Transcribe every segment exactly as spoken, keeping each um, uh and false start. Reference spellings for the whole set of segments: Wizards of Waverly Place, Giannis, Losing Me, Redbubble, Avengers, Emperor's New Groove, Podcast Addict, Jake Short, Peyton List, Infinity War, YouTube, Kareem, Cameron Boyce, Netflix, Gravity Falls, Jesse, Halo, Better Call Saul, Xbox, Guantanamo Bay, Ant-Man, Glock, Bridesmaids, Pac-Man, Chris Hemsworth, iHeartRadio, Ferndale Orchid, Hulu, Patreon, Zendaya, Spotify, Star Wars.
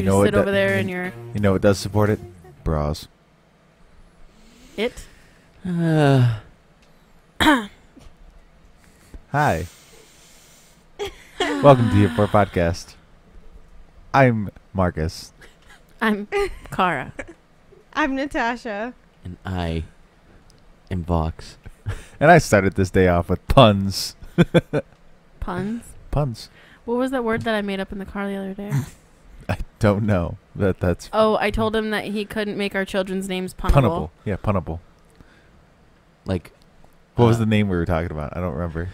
You, you know sit over there in your... You know what does support it? Bras. It? Uh. Hi. Welcome to the T F four Podcast. I'm Marcus. I'm Cara. I'm Natasha. And I am Vox. And I started this day off with puns. Puns? Puns. What was that word that I made up in the car the other day? I don't know. That that's. Oh, I told him that he couldn't make our children's names punnable. Punnable. Yeah, punnable. Like, what uh, was the name we were talking about? I don't remember.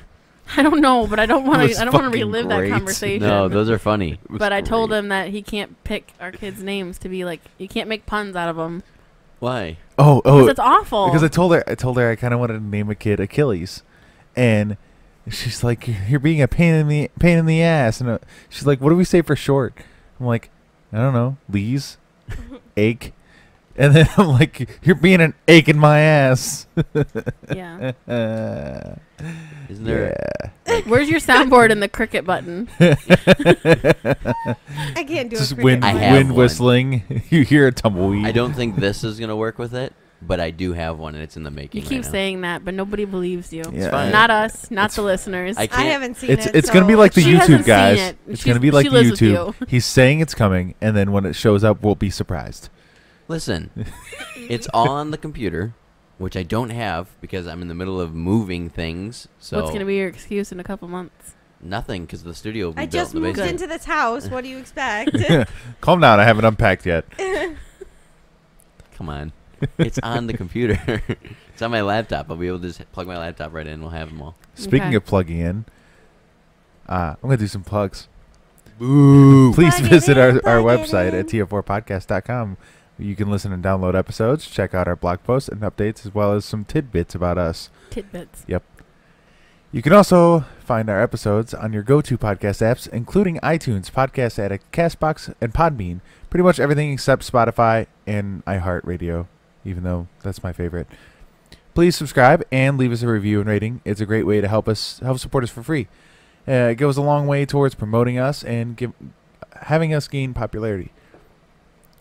I don't know, but I don't want to. I don't want to relive great. that conversation. No, those are funny. But I great. told him that he can't pick our kids' names to be like. You can't make puns out of them. Why? Oh, oh, because it's awful. Because I told her. I told her I kind of wanted to name a kid Achilles, and. She's like, you're being a pain in the pain in the ass, and uh, she's like, what do we say for short? I'm like, I don't know, Lee's, ache, and then I'm like, you're being an ache in my ass. Yeah. Uh, Isn't there? Yeah. Like, where's your soundboard and the cricket button? I can't do it. Just a wind, wind whistling. You hear a tumbleweed. I don't think this is gonna work with it. But I do have one, and it's in the making. You keep right saying that, but nobody believes you. Yeah. It's fine. Not us, not it's the listeners. I, I haven't seen it's, it. It's so going to be like the YouTube guys. It. It's going to be like the YouTube. You. He's saying it's coming, and then when it shows up, we'll be surprised. Listen, it's all on the computer, which I don't have because I'm in the middle of moving things. So what's going to be your excuse in a couple months? Nothing, because the studio. Will be I built just in the moved basement. into this house. What do you expect? Calm down. I haven't unpacked yet. Come on. It's on the computer. It's on my laptop. I'll be able to just plug my laptop right in. We'll have them all. Speaking okay. of plugging in, uh, I'm going to do some plugs. Boo. Please plug visit in, our, our website at T F four podcast dot com. You can listen and download episodes, check out our blog posts and updates, as well as some tidbits about us. Tidbits. Yep. You can also find our episodes on your go-to podcast apps, including iTunes, Podcast Addict, Castbox, and Podbean. Pretty much everything except Spotify and iHeartRadio. Even though that's my favorite. Please subscribe and leave us a review and rating. It's a great way to help us help support us for free. Uh, it goes a long way towards promoting us and give, having us gain popularity.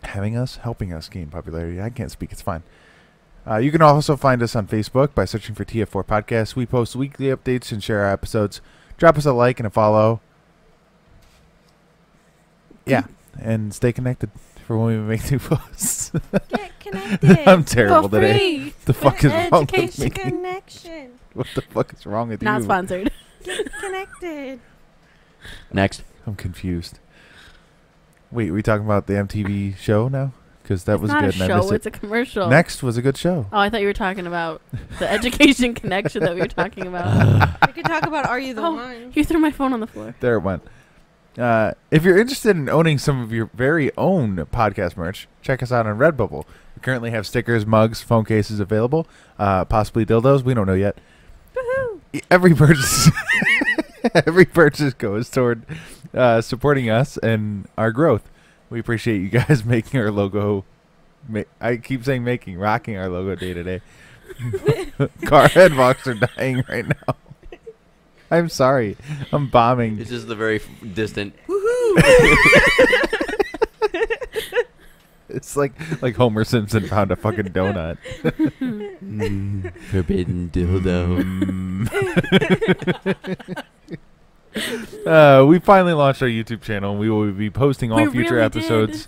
Having us, helping us gain popularity. I can't speak. It's fine. Uh, you can also find us on Facebook by searching for T F four Podcast. We post weekly updates and share our episodes. Drop us a like and a follow. Yeah, and stay connected. For when we make new posts. Get connected. I'm terrible For today. Free. The fuck is wrong with me? Connection. What the fuck is wrong with Not you? Not sponsored. Get connected. Next. I'm confused. Wait, are we talking about the M T V show now? Because that it's was not good. A and show, I missed it's it. a commercial. Next was a good show. Oh, I thought you were talking about the education connection that we were talking about. We could talk about Are You the oh, One? You threw my phone on the floor. There it went. Uh, if you're interested in owning some of your very own podcast merch, check us out on Redbubble. We currently have stickers, mugs, phone cases available, uh, possibly dildos. We don't know yet. Woohoo! Every purchase, every purchase goes toward uh, supporting us and our growth. We appreciate you guys making our logo. Ma I keep saying making, rocking our logo day to day. Car head box are dying right now. I'm sorry. I'm bombing. It's just the very f distant. Woohoo! It's like like Homer Simpson found a fucking donut. Mm, forbidden dildo. Mm. uh, we finally launched our YouTube channel, and we will be posting all we future really episodes.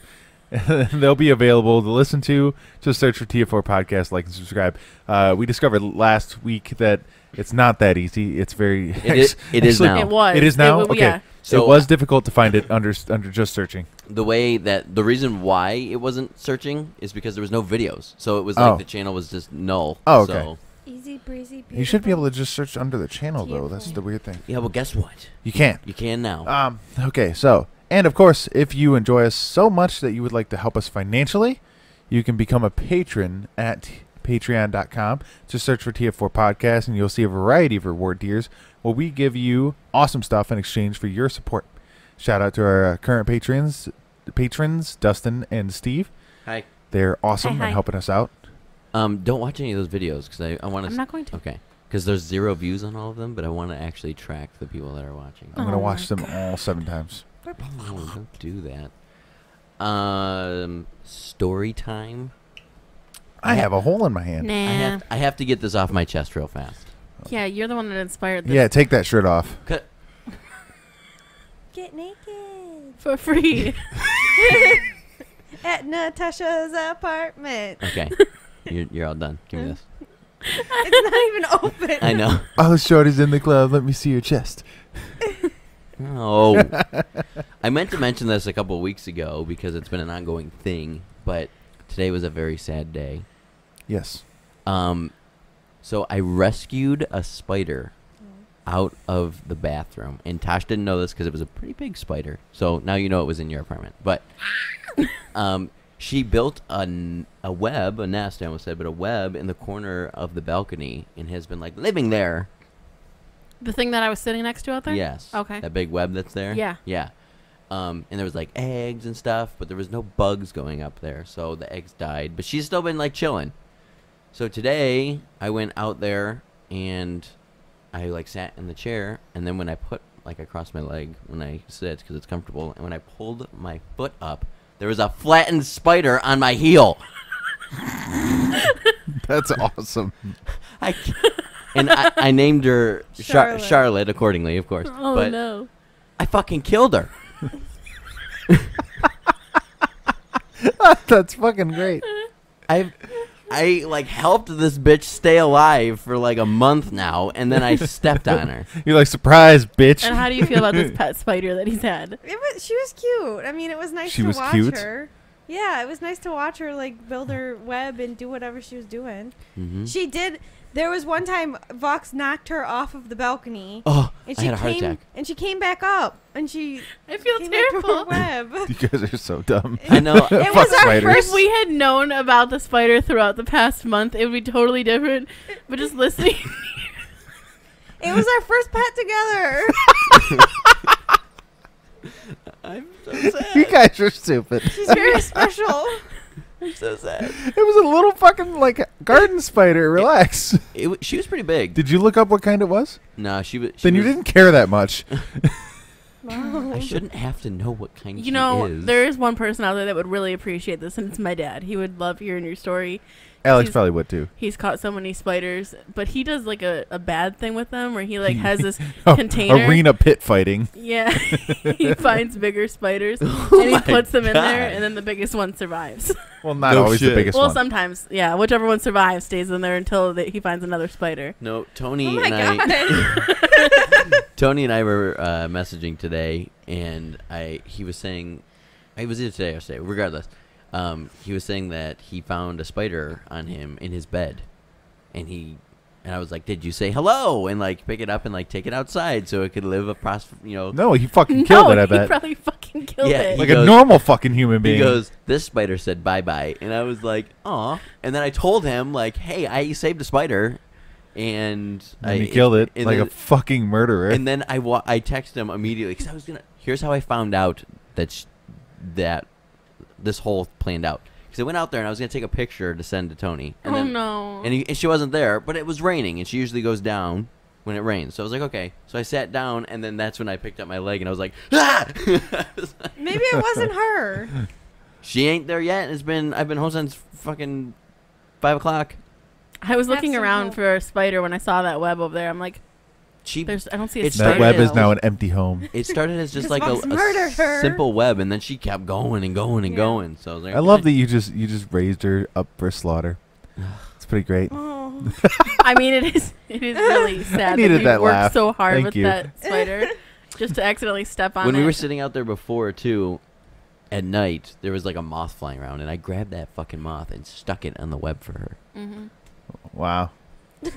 They'll be available to listen to. Just search for T F four Podcast, like and subscribe. Uh, we discovered last week that. It's not that easy. It's very... It is, it is now. It was. It is now? It, okay. Yeah. So it was difficult to find it under under just searching. The way that... The reason why it wasn't searching is because there was no videos. So it was oh. like the channel was just null. Oh, okay. So. Easy, breezy, beautiful. You should be able to just search under the channel, though. That's the weird thing. Yeah, well, guess what? You can. You can now. Um. Okay, so... And, of course, if you enjoy us so much that you would like to help us financially, you can become a patron at... Patreon dot com. Just search for T F four Podcast and you'll see a variety of reward tiers where we give you awesome stuff in exchange for your support. Shout out to our uh, current patrons, patrons Dustin and Steve. Hi. They're awesome hi, hi. and helping us out. Um, don't watch any of those videos because I, I want to. I'm not going to. Okay. Because there's zero views on all of them, but I want to actually track the people that are watching. I'm oh going to watch God. them all seven times. Oh, don't do that. Um, story time. I have a hole in my hand. Nah. I have, I have to get this off my chest real fast. Yeah, you're the one that inspired this. Yeah, take that shirt off. Cut. Get naked. For free. At Natasha's apartment. Okay. You're, you're all done. Give me this. It's not even open. I know. Oh, shorty's in the club. Let me see your chest. Oh. I meant to mention this a couple of weeks ago because it's been an ongoing thing, but today was a very sad day. Yes. Um, so I rescued a spider out of the bathroom, and Tosh didn't know this because it was a pretty big spider. So now you know it was in your apartment. But um, she built a, a web, a nest, I almost said, but a web in the corner of the balcony and has been, like, living there. The thing that I was sitting next to out there? Yes. Okay. That big web that's there? Yeah. Yeah. Um, and there was, like, eggs and stuff, but there was no bugs going up there, so the eggs died. But she's still been, like, chilling. So today I went out there and I, like, sat in the chair, and then when I put, like, I crossed my leg when I sit because it's comfortable, and when I pulled my foot up, there was a flattened spider on my heel. That's awesome. I and I, I named her Charlotte. Char Charlotte accordingly, of course. Oh, but no. I fucking killed her. That's fucking great. I've I like helped this bitch stay alive for like a month now, and then I stepped on her. You're like, surprise, bitch. And how do you feel about this pet spider that he's had? It was, she was cute. I mean, it was nice she to was watch cute? her. Yeah, it was nice to watch her like build her web and do whatever she was doing. Mm-hmm. She did. There was one time Vox knocked her off of the balcony. Oh, and she I had a heart came, attack. And she came back up, and she. I feel came terrible. Web. You guys are so dumb. I know. It Fuck was our spiders. First. If we had known about the spider throughout the past month, it would be totally different. But just listening, it was our first pet together. I'm so sad. You guys are stupid. She's very special. I'm so sad. It was a little fucking, like, garden spider. Relax. It, it, she was pretty big. Did you look up what kind it was? No, she was. Then was, you didn't care that much. Wow. I shouldn't have to know what kind. You know, is. There is one person out there that would really appreciate this, and it's my dad. He would love hearing your story. Alex he's, probably would too. He's caught so many spiders, but he does like a, a bad thing with them, where he like has this oh, container arena pit fighting. Yeah, he finds bigger spiders oh and he puts them God. in there, and then the biggest one survives. Well, not no always shit. the biggest. Well, one. Well, sometimes, yeah, whichever one survives stays in there until the, he finds another spider. No, Tony oh and I. Tony and I were uh, messaging today, and I he was saying, it was either today or today, regardless. Um, he was saying that he found a spider on him in his bed, and he and I was like, "Did you say hello?" And like pick it up and like take it outside so it could live a pros you know. No, he fucking no, killed it. I he bet he probably fucking killed yeah, it. Like goes, a normal fucking human being. He goes, "This spider said bye bye," and I was like, "Aw." And then I told him like, "Hey, I saved a spider." And, and I he killed it, it like then, a fucking murderer. And then I wa I texted him immediately because I was gonna. Here's how I found out that sh that. This whole planned out because I went out there and I was gonna take a picture to send to Tony. And oh then, no! And, he, and she wasn't there, but it was raining, and she usually goes down when it rains. So I was like, okay. So I sat down, and then that's when I picked up my leg, and I was like, ah! was like, maybe it wasn't her. She ain't there yet. It's been I've been home since fucking five o'clock. I was looking Absolutely. around for a spider when I saw that web over there. I'm like, she. There's, I don't see a spider. That web is now an empty home. It started as just like a, a simple web, and then she kept going and going and yeah. going. So I, was like, I love that you just you just raised her up for slaughter. It's pretty great. Oh. I mean, it is it is really sad I needed that you that worked laugh. so hard Thank with you. that spider just to accidentally step on. When it. we were sitting out there before too, at night there was like a moth flying around, and I grabbed that fucking moth and stuck it on the web for her. Mm-hmm. Wow.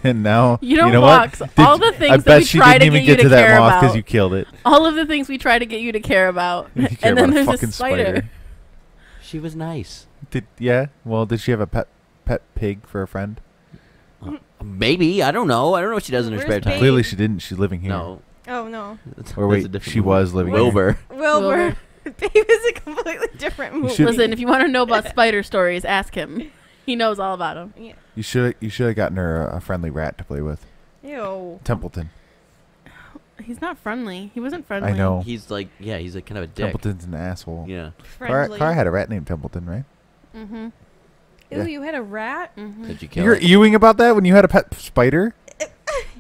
And now you don't you know box what? all the things I that bet we she try didn't to even get, get to, to that moth because you killed it. All of the things we try to get you to care about, care and then about there's a fucking a spider. spider. She was nice. Did yeah? Well, did she have a pet pet pig for a friend? Uh, maybe I don't know. I don't know what she does in her spare time. Clearly, she didn't. She's living here. No. Oh no. That's, or wait, that's a she movie. was living Wilbur. here. Wilbur. Wilbur. Babe is a completely different movie. Listen, if you want to know about spider stories, ask him. He knows all about them. Yeah. You should you should have gotten her a, a friendly rat to play with. Ew. Templeton. He's not friendly. He wasn't friendly. I know. He's like, yeah, he's like kind of a dick. Templeton's an asshole. Yeah. Friendly. Car had a rat named Templeton, right? Mm-hmm. Yeah. Ew, you had a rat? Mm-hmm. Did you kill You're it? ewing about that when you had a pet spider?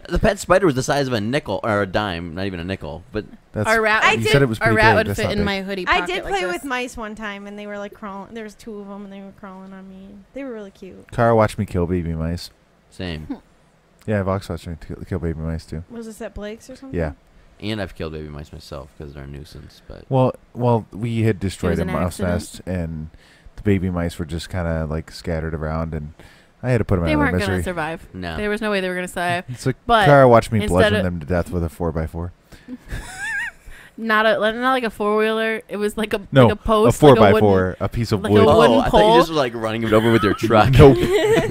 The pet spider was the size of a nickel, or a dime, not even a nickel. But that's, our rat, I you did, said it was our rat big. would that's fit in big. my hoodie pocket. I did play like with mice one time, and they were like crawling. There was two of them, and they were crawling on me. They were really cute. Cara watched me kill baby mice. Same. Yeah, Vox watched me kill baby mice, too. Was this at Blake's or something? Yeah. And I've killed baby mice myself because they're a nuisance. But Well, well, we had destroyed a mouse nest, and the baby mice were just kind of like scattered around, and I had to put them they out of their misery. They weren't going to survive. No. There was no way they were going to survive. So but Cara watched me bludgeon them to death with a four by four. Not a not like a four-wheeler. It was like a, no, like a post. a four by four, like a, a piece of like wood. A oh, I pole. thought you just were like running it over with your truck. Nope.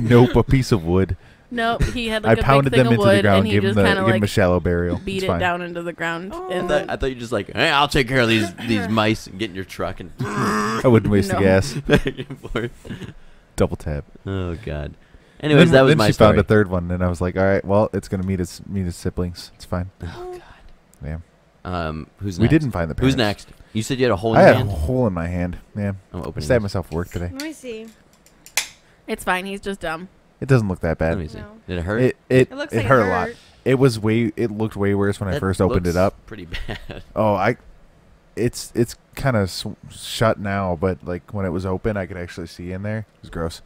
Nope, a piece of wood. Nope, he had like I a pounded big thing them of into wood the ground, and he gave just kind of like a shallow burial. Beat it's it fine. down into the ground. Oh. And I thought you were just like, hey, I'll take care of these these mice and get in your truck and I wouldn't waste no. the gas. Back and forth. Double tap. Oh God. Anyways, then, that was then my she story. found a third one, and I was like, all right, well, it's gonna meet its meet its siblings. It's fine. Oh God. Yeah. Um, who's next? We didn't find the parents. Who's next? You said you had a hole in your hand? I had a hole in my hand. Yeah. I'm opening I stabbed myself at work today. Let me see. It's fine. He's just dumb. It doesn't look that bad. Let me see. No. Did it hurt? It it, it, looks it like hurt, hurt a lot. It was way. It looked way worse when that I first opened it up. Pretty bad. Oh, I. It's it's kind of sw shut now, but like when it was open, I could actually see in there. It was gross.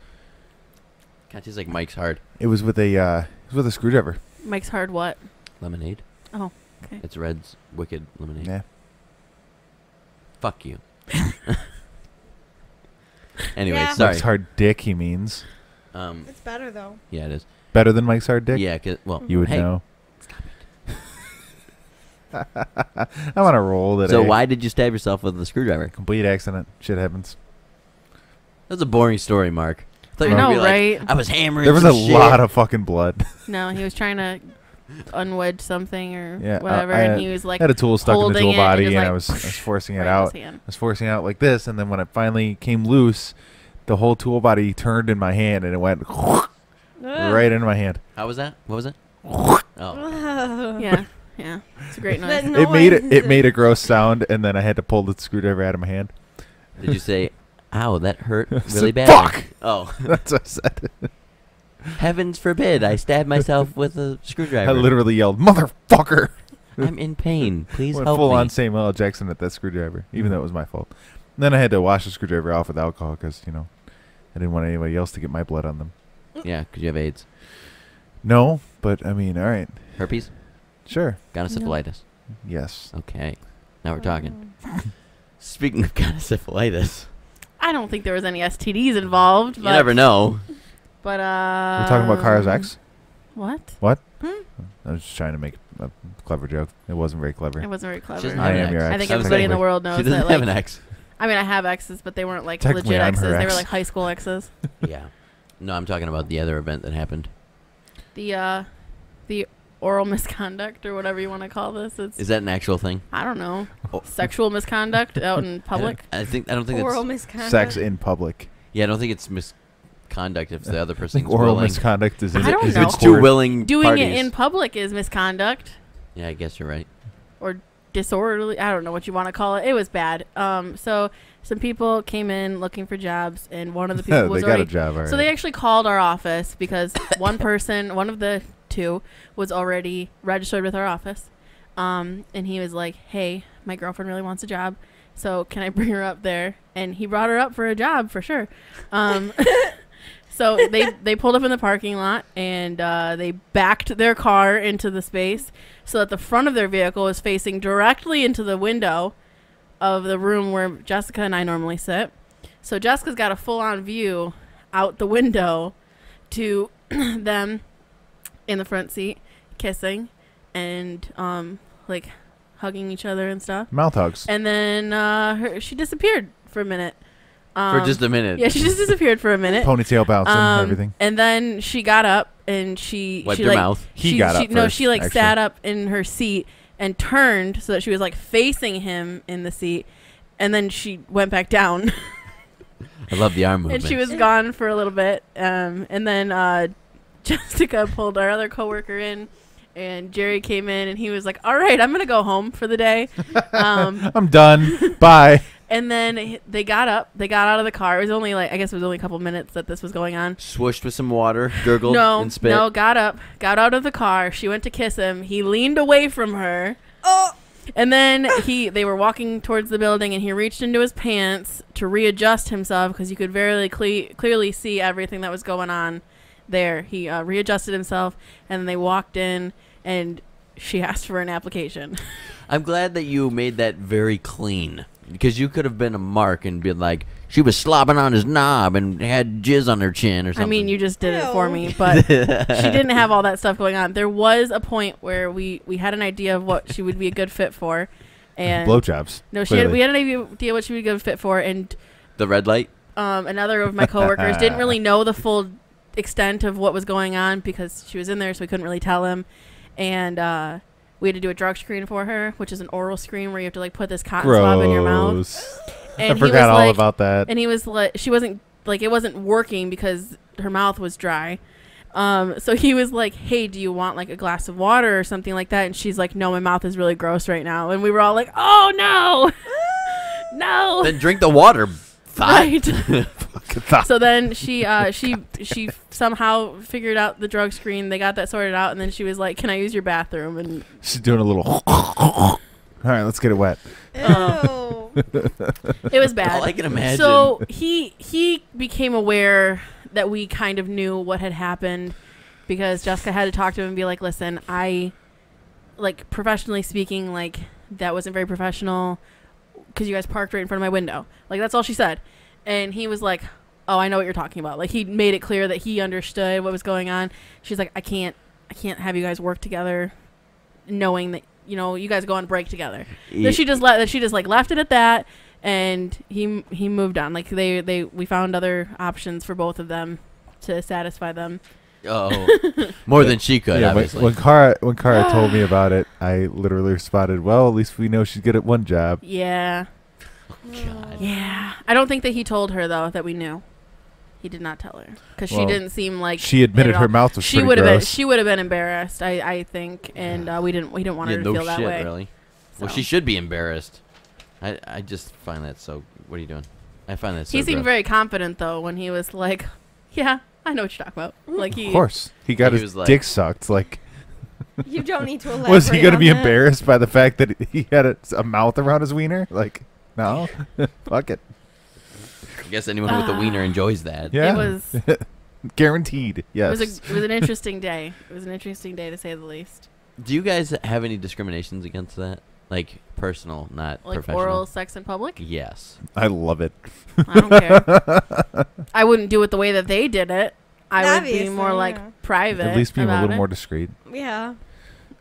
God, it tastes like Mike's Hard. It was with a uh, it was with a screwdriver. Mike's Hard what? Lemonade. Oh. Okay. It's Red's Wicked Lemonade. Yeah. Fuck you. Anyway, yeah. sorry. Mike's Hard Dick, he means. Um, it's better, though. Yeah, it is. Better than Mike's Hard Dick? Yeah, cause, well. You would hey, know. Stop it. I'm on a roll today. So why did you stab yourself with the screwdriver? Complete accident. Shit happens. That's a boring story, Mark. I thought you were going to be right? like, I was hammering There was a shit. lot of fucking blood. No, he was trying to unwedge something or yeah, whatever, uh, and he was like, had a tool stuck in the tool it, body, and, and like I was, I was forcing it out. I was forcing it out like this, and then when it finally came loose, the whole tool body turned in my hand, and it went uh. right into my hand. How was that? What was it? Oh, uh. yeah, yeah, it's a great noise. noise. It made it, it made a gross sound, and then I had to pull the screwdriver out of my hand. Did you say, "Ow, that hurt really bad"? Fuck! Oh, that's what I said. Heavens forbid I stabbed myself with a screwdriver. I literally yelled, motherfucker! I'm in pain. Please Went help full me. full on Samuel L. Jackson at that screwdriver, even though it was my fault. And then I had to wash the screwdriver off with alcohol because, you know, I didn't want anybody else to get my blood on them. Yeah, because you have AIDS. No, but, I mean, all right. Herpes? Sure. Gonosyphilitis? No. Yes. Okay. Now we're talking. Speaking of gonosyphilitis. I don't think there was any S T Ds involved. But you never know. But, uh... We're talking about Cara's ex? What? What? Hmm? I was just trying to make a clever joke. It wasn't very clever. It wasn't very clever. I am your ex. I think everybody in the world knows that. She doesn't have an ex. I mean, I have exes, but they weren't, like, legit exes. They were, like, high school exes. Yeah. No, I'm talking about the other event that happened. The, uh... The oral misconduct, or whatever you want to call this. It's Is that an actual thing? I don't know. Oh. Sexual misconduct out in public? I don't think... I don't think it's... Oral misconduct? Sex in public. Yeah, I don't think it's mis... Conduct if the other person like oral willing. misconduct is in I don't it, know. It's two willing doing parties. it in public is misconduct. Yeah, I guess you're right. Or disorderly. I don't know what you want to call it. It was bad. Um, so some people came in looking for jobs, and one of the people they was got already, a job. Already. So they actually called our office because one person, one of the two, was already registered with our office, um, and he was like, "Hey, my girlfriend really wants a job. So can I bring her up there?" And he brought her up for a job for sure. Um, So they, they pulled up in the parking lot, and uh, they backed their car into the space so that the front of their vehicle was facing directly into the window of the room where Jessica and I normally sit. So Jessica's got a full-on view out the window to them in the front seat, kissing and, um, like, hugging each other and stuff. Mouth hugs. And then uh, her, she disappeared for a minute. Um, for just a minute. Yeah, she just disappeared for a minute. Ponytail bouncing um, and everything. And then she got up and she... Wiped she, her like, mouth. She, he got she, up No, first, she like actually. sat up in her seat and turned so that she was like facing him in the seat. And then she went back down. I love the arm movement. And she was gone for a little bit. Um, and then uh, Jessica pulled our other coworker in And Jerry came in and he was like, all right, I'm going to go home for the day. Um, I'm done. Bye. And then they got up. They got out of the car. It was only like, I guess it was only a couple minutes that this was going on. Swooshed with some water, gurgled no, and spit. No, got up, got out of the car. She went to kiss him. He leaned away from her. Oh. And then he, they were walking towards the building and he reached into his pants to readjust himself because you could very cle- clearly see everything that was going on there. He uh, readjusted himself and they walked in. And she asked for an application. I'm glad that you made that very clean, because you could have been a mark and been like, she was slobbing on his knob and had jizz on her chin or something. I mean, you just did Ew. it for me, but she didn't have all that stuff going on. There was a point where we, we had an idea of what she would be a good fit for. And blowjobs. No, she had, we had an idea what she would be a good fit for. And the red light? Um, another of my coworkers didn't really know the full extent of what was going on because she was in there, so we couldn't really tell him. And uh, we had to do a drug screen for her, which is an oral screen where you have to like put this cotton Gross. swab in your mouth. And I he forgot was, all like, about that. And he was like, she wasn't like it wasn't working because her mouth was dry. Um, so he was like, "Hey, do you want like a glass of water or something like that?" And she's like, "No, my mouth is really gross right now." And we were all like, "Oh no, no!" Then drink the water. Right. So then she uh, she she somehow figured out the drug screen. They got that sorted out, and then she was like, "Can I use your bathroom?" And she's doing a little. All right, let's get it wet. Ew. It was bad. All I can imagine. So he he became aware that we kind of knew what had happened because Jessica had to talk to him and be like, "Listen, I like professionally speaking, like that wasn't very professional." Because you guys parked right in front of my window. Like, that's all she said. And he was like, oh, I know what you're talking about. Like, he made it clear that he understood what was going on. She's like, I can't I can't have you guys work together knowing that, you know, you guys go on break together. Yeah. So she just let she just like left it at that, and he he moved on. Like, they, they we found other options for both of them to satisfy them. Oh, more than she could, yeah, obviously. When Cara, when Cara told me about it, I literally responded, well, at least we know she's good at one job. Yeah. Oh, God. Yeah. I don't think that he told her, though, that we knew. He did not tell her. Because well, she didn't seem like... She admitted her mouth was she pretty gross. Been, she would have been embarrassed, I, I think. And uh, we didn't we didn't want yeah, her to no feel shit, that way. Really. So. Well, she should be embarrassed. I, I just find that so... What are you doing? I find that so He seemed gross. very confident, though, when he was like, yeah... I know what you're talking about. Like he, of course. He got he his like, dick sucked. Like, you don't need to elaborate. Was he going to be that? embarrassed by the fact that he had a, a mouth around his wiener? Like, no. Fuck it. I guess anyone uh, with a wiener enjoys that. Yeah. It was. Guaranteed. Yes. It was, a, it was an interesting day. It was an interesting day, to say the least. Do you guys have any discriminations against that? Like, personal, not like professional. Like oral sex in public? Yes. I love it. I don't care. I wouldn't do it the way that they did it. I Obviously, would be more, like, yeah. private At least being a little it. more discreet. Yeah.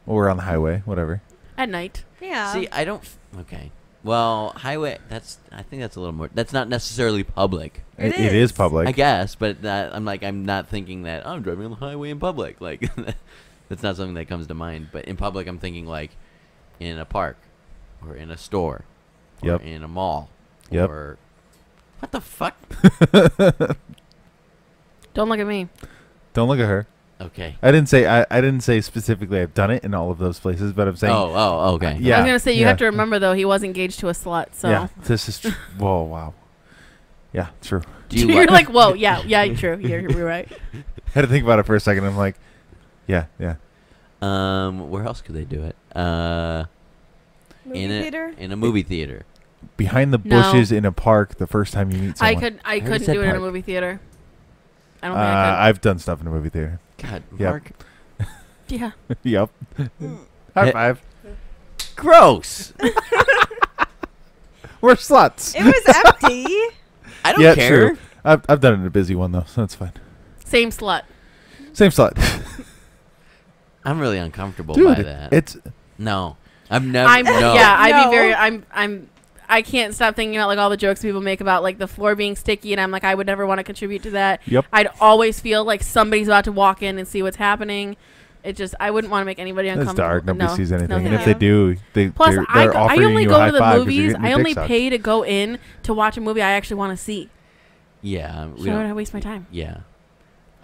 Or on the highway, whatever. At night. Yeah. See, I don't... Okay. Well, highway, that's... I think that's a little more... That's not necessarily public. It, it, is. it is public. I guess, but that, I'm like, I'm not thinking that, oh, I'm driving on the highway in public. Like, that's not something that comes to mind. But in public, I'm thinking, like... in a park or in a store or yep. in a mall yep. or what the fuck? Don't look at me. Don't look at her. Okay. I didn't say I, I didn't say specifically I've done it in all of those places, but I'm saying Oh, oh, okay. Uh, yeah. I was going to say you yeah. have to remember though he was engaged to a slut, so yeah, this is tr- Whoa, wow. Yeah, true. Do you You're like, "Whoa, yeah, yeah, true. You're, you're right." I had to think about it for a second. I'm like, "Yeah, yeah." Um, where else could they do it? Uh, movie in a, theater? In a movie theater. Behind the bushes no. in a park the first time you meet someone. I, could, I, I couldn't do park. it in a movie theater. I don't uh, think I could. I've done stuff in a movie theater. God, yep. Mark. Yeah. Yep. High five. Gross. We're sluts. It was empty. I don't yeah, care. True. I've, I've done it in a busy one, though, so that's fine. Same slut. Same slut. I'm really uncomfortable Dude, by that. It's no, I'm never. I'm, no. Yeah, I'd no. be very. I'm. I'm. I can't stop thinking about like all the jokes people make about like the floor being sticky, and I'm like, I would never want to contribute to that. Yep. I'd always feel like somebody's about to walk in and see what's happening. It just, I wouldn't want to make anybody uncomfortable. It's dark. Nobody no. sees anything, no. and if they do, they plus they're, they're I, I only go to the movies. I only pay to go in to watch a movie I actually want to see. Yeah, so I don't waste my time. Yeah.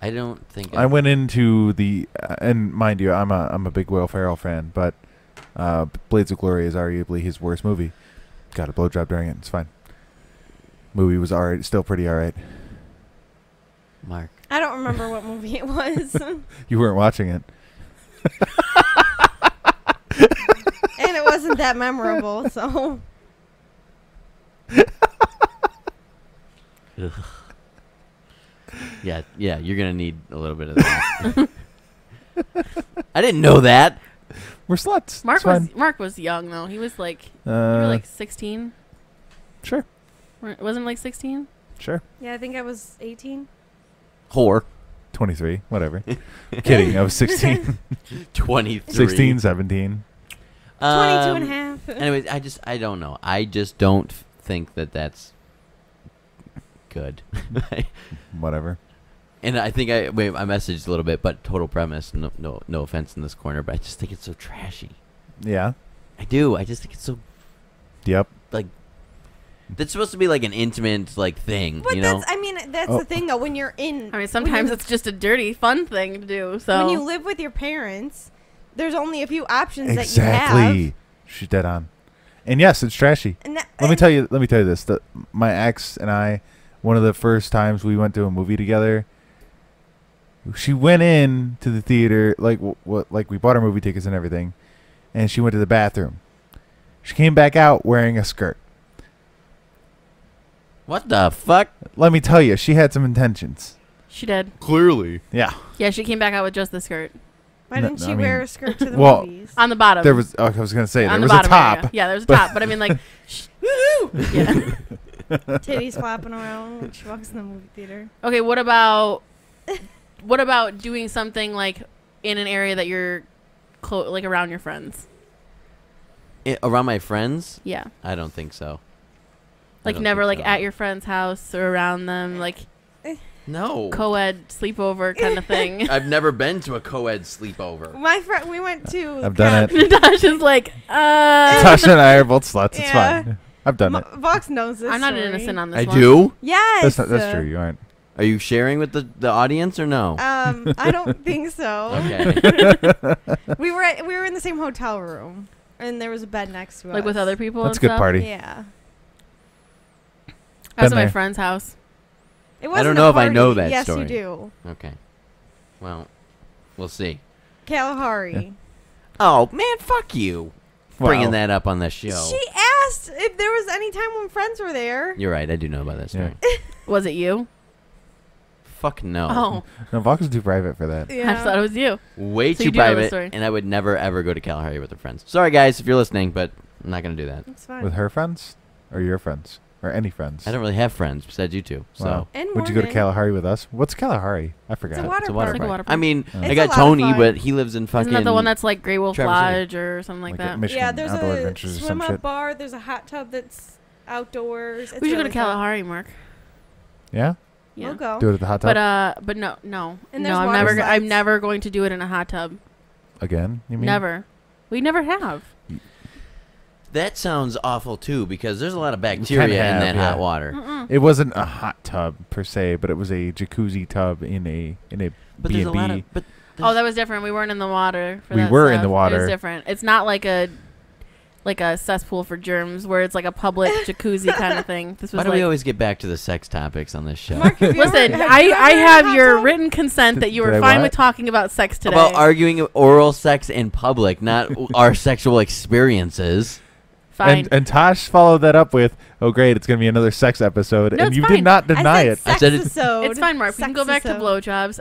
I don't think I, I went into the uh, and mind you, I'm a I'm a big Will Ferrell fan, but uh, Blades of Glory is arguably his worst movie. Got a blowjob during it. It's fine. Movie was alright, still pretty alright. Mark, I don't remember what movie it was. You weren't watching it. And it wasn't that memorable, so. Ugh. Yeah, yeah, you're going to need a little bit of that. I didn't know that. We're sluts. Mark was, Mark was young, though. He was like, uh, you were like sixteen? Sure. Wasn't it like sixteen? Sure. Yeah, I think I was eighteen. Whore. twenty-three, whatever. Kidding, I was sixteen. twenty-three. sixteen, seventeen. Um, twenty-two and a half. Anyways, I just, I don't know. I just don't think that that's good. Whatever. And I think I, wait, I messaged a little bit, but total premise, no, no, no offense in this corner, but I just think it's so trashy. Yeah. I do. I just think it's so. Yep. Like. That's supposed to be like an intimate like thing, but you know. That's, I mean, that's oh. the thing though. When you're in, I mean, sometimes it's just a dirty fun thing to do. So when you live with your parents, there's only a few options exactly. that you have. Exactly, she's dead on. And yes, it's trashy. And that, let and me tell you. Let me tell you this. The, my ex and I, one of the first times we went to a movie together, she went in to the theater like what like we bought our movie tickets and everything, and she went to the bathroom. She came back out wearing a skirt. What the fuck? Let me tell you, she had some intentions. She did. Clearly. Yeah. Yeah, she came back out with just the skirt. Why no, didn't she I mean, wear a skirt to the well, movies? On the bottom. There was. Oh, I was gonna say on there the was a top. Area. Yeah, there was a top, but I mean, like, woohoo! Yeah. Titties flopping around when she walks in the movie theater. Okay, what about what about doing something like in an area that you're clo like around your friends? It, around my friends? Yeah. I don't think so. Like never like so. At your friend's house or around them, like no co-ed sleepover kind of thing. I've never been to a co-ed sleepover. My friend, we went to. I've done it. Natasha's like, uh. Natasha and I are both sluts. It's yeah. fine. I've done M it. Vox knows this. I'm not story. innocent on this. I one. do. Yes. That's, not, that's true. You aren't. Are you sharing with the the audience or no? Um, I don't think so. Okay. we were at, we were in the same hotel room, and there was a bed next to us. Like with other people. That's and a good stuff? party. Yeah. I was at my friend's house. It wasn't I don't know if I know that yes, story. Yes, you do. Okay. Well, we'll see. Kalahari. Yeah. Oh, man, fuck you. Wow. Bringing that up on the show. She asked if there was any time when friends were there. You're right. I do know about that story. Yeah. Was it you? Fuck no. Oh. No, Vox is too private for that. Yeah. I just thought it was you. Way so too you private, and I would never, ever go to Kalahari with her friends. Sorry, guys, if you're listening, but I'm not going to do that. It's fine. With her friends or your friends? Or any friends? I don't really have friends besides you two. So, wow. And would you go to Kalahari with us? What's Kalahari? I forgot. It's a water, it's a water, park. Park. It's like a water park. I mean, oh. I got Tony, but he lives in fucking. Isn't that the one that's like Grey Wolf Traverse Lodge or something like, like that? Michigan yeah, there's Outdoor a swim up shit. bar. There's a hot tub that's outdoors. It's we should really go to Kalahari, fun. Mark. Yeah. Yeah. We'll go. Do it at the hot tub. But uh, but no, no, and no. I'm never. I'm never going to do it in a hot tub. Again? You mean? Never. We never have. That sounds awful, too, because there's a lot of bacteria have, in that yeah. hot water. Mm-mm. It wasn't a hot tub, per se, but it was a jacuzzi tub in a in a but B and B. There's a lot of, but oh, that was different. We weren't in the water. For we that were stuff. in the water. It was different. It's not like a like a cesspool for germs where it's like a public jacuzzi kind of thing. This was Why do like, we always get back to the sex topics on this show? Mark, listen, I, I have your written consent that you were fine with talking about sex today. About arguing oral sex in public, not our sexual experiences. And, and Tosh followed that up with, oh, great, it's going to be another sex episode. No, and you fine. did not deny I said it. I said it's, it's fine, Mark. We can go back to blowjobs.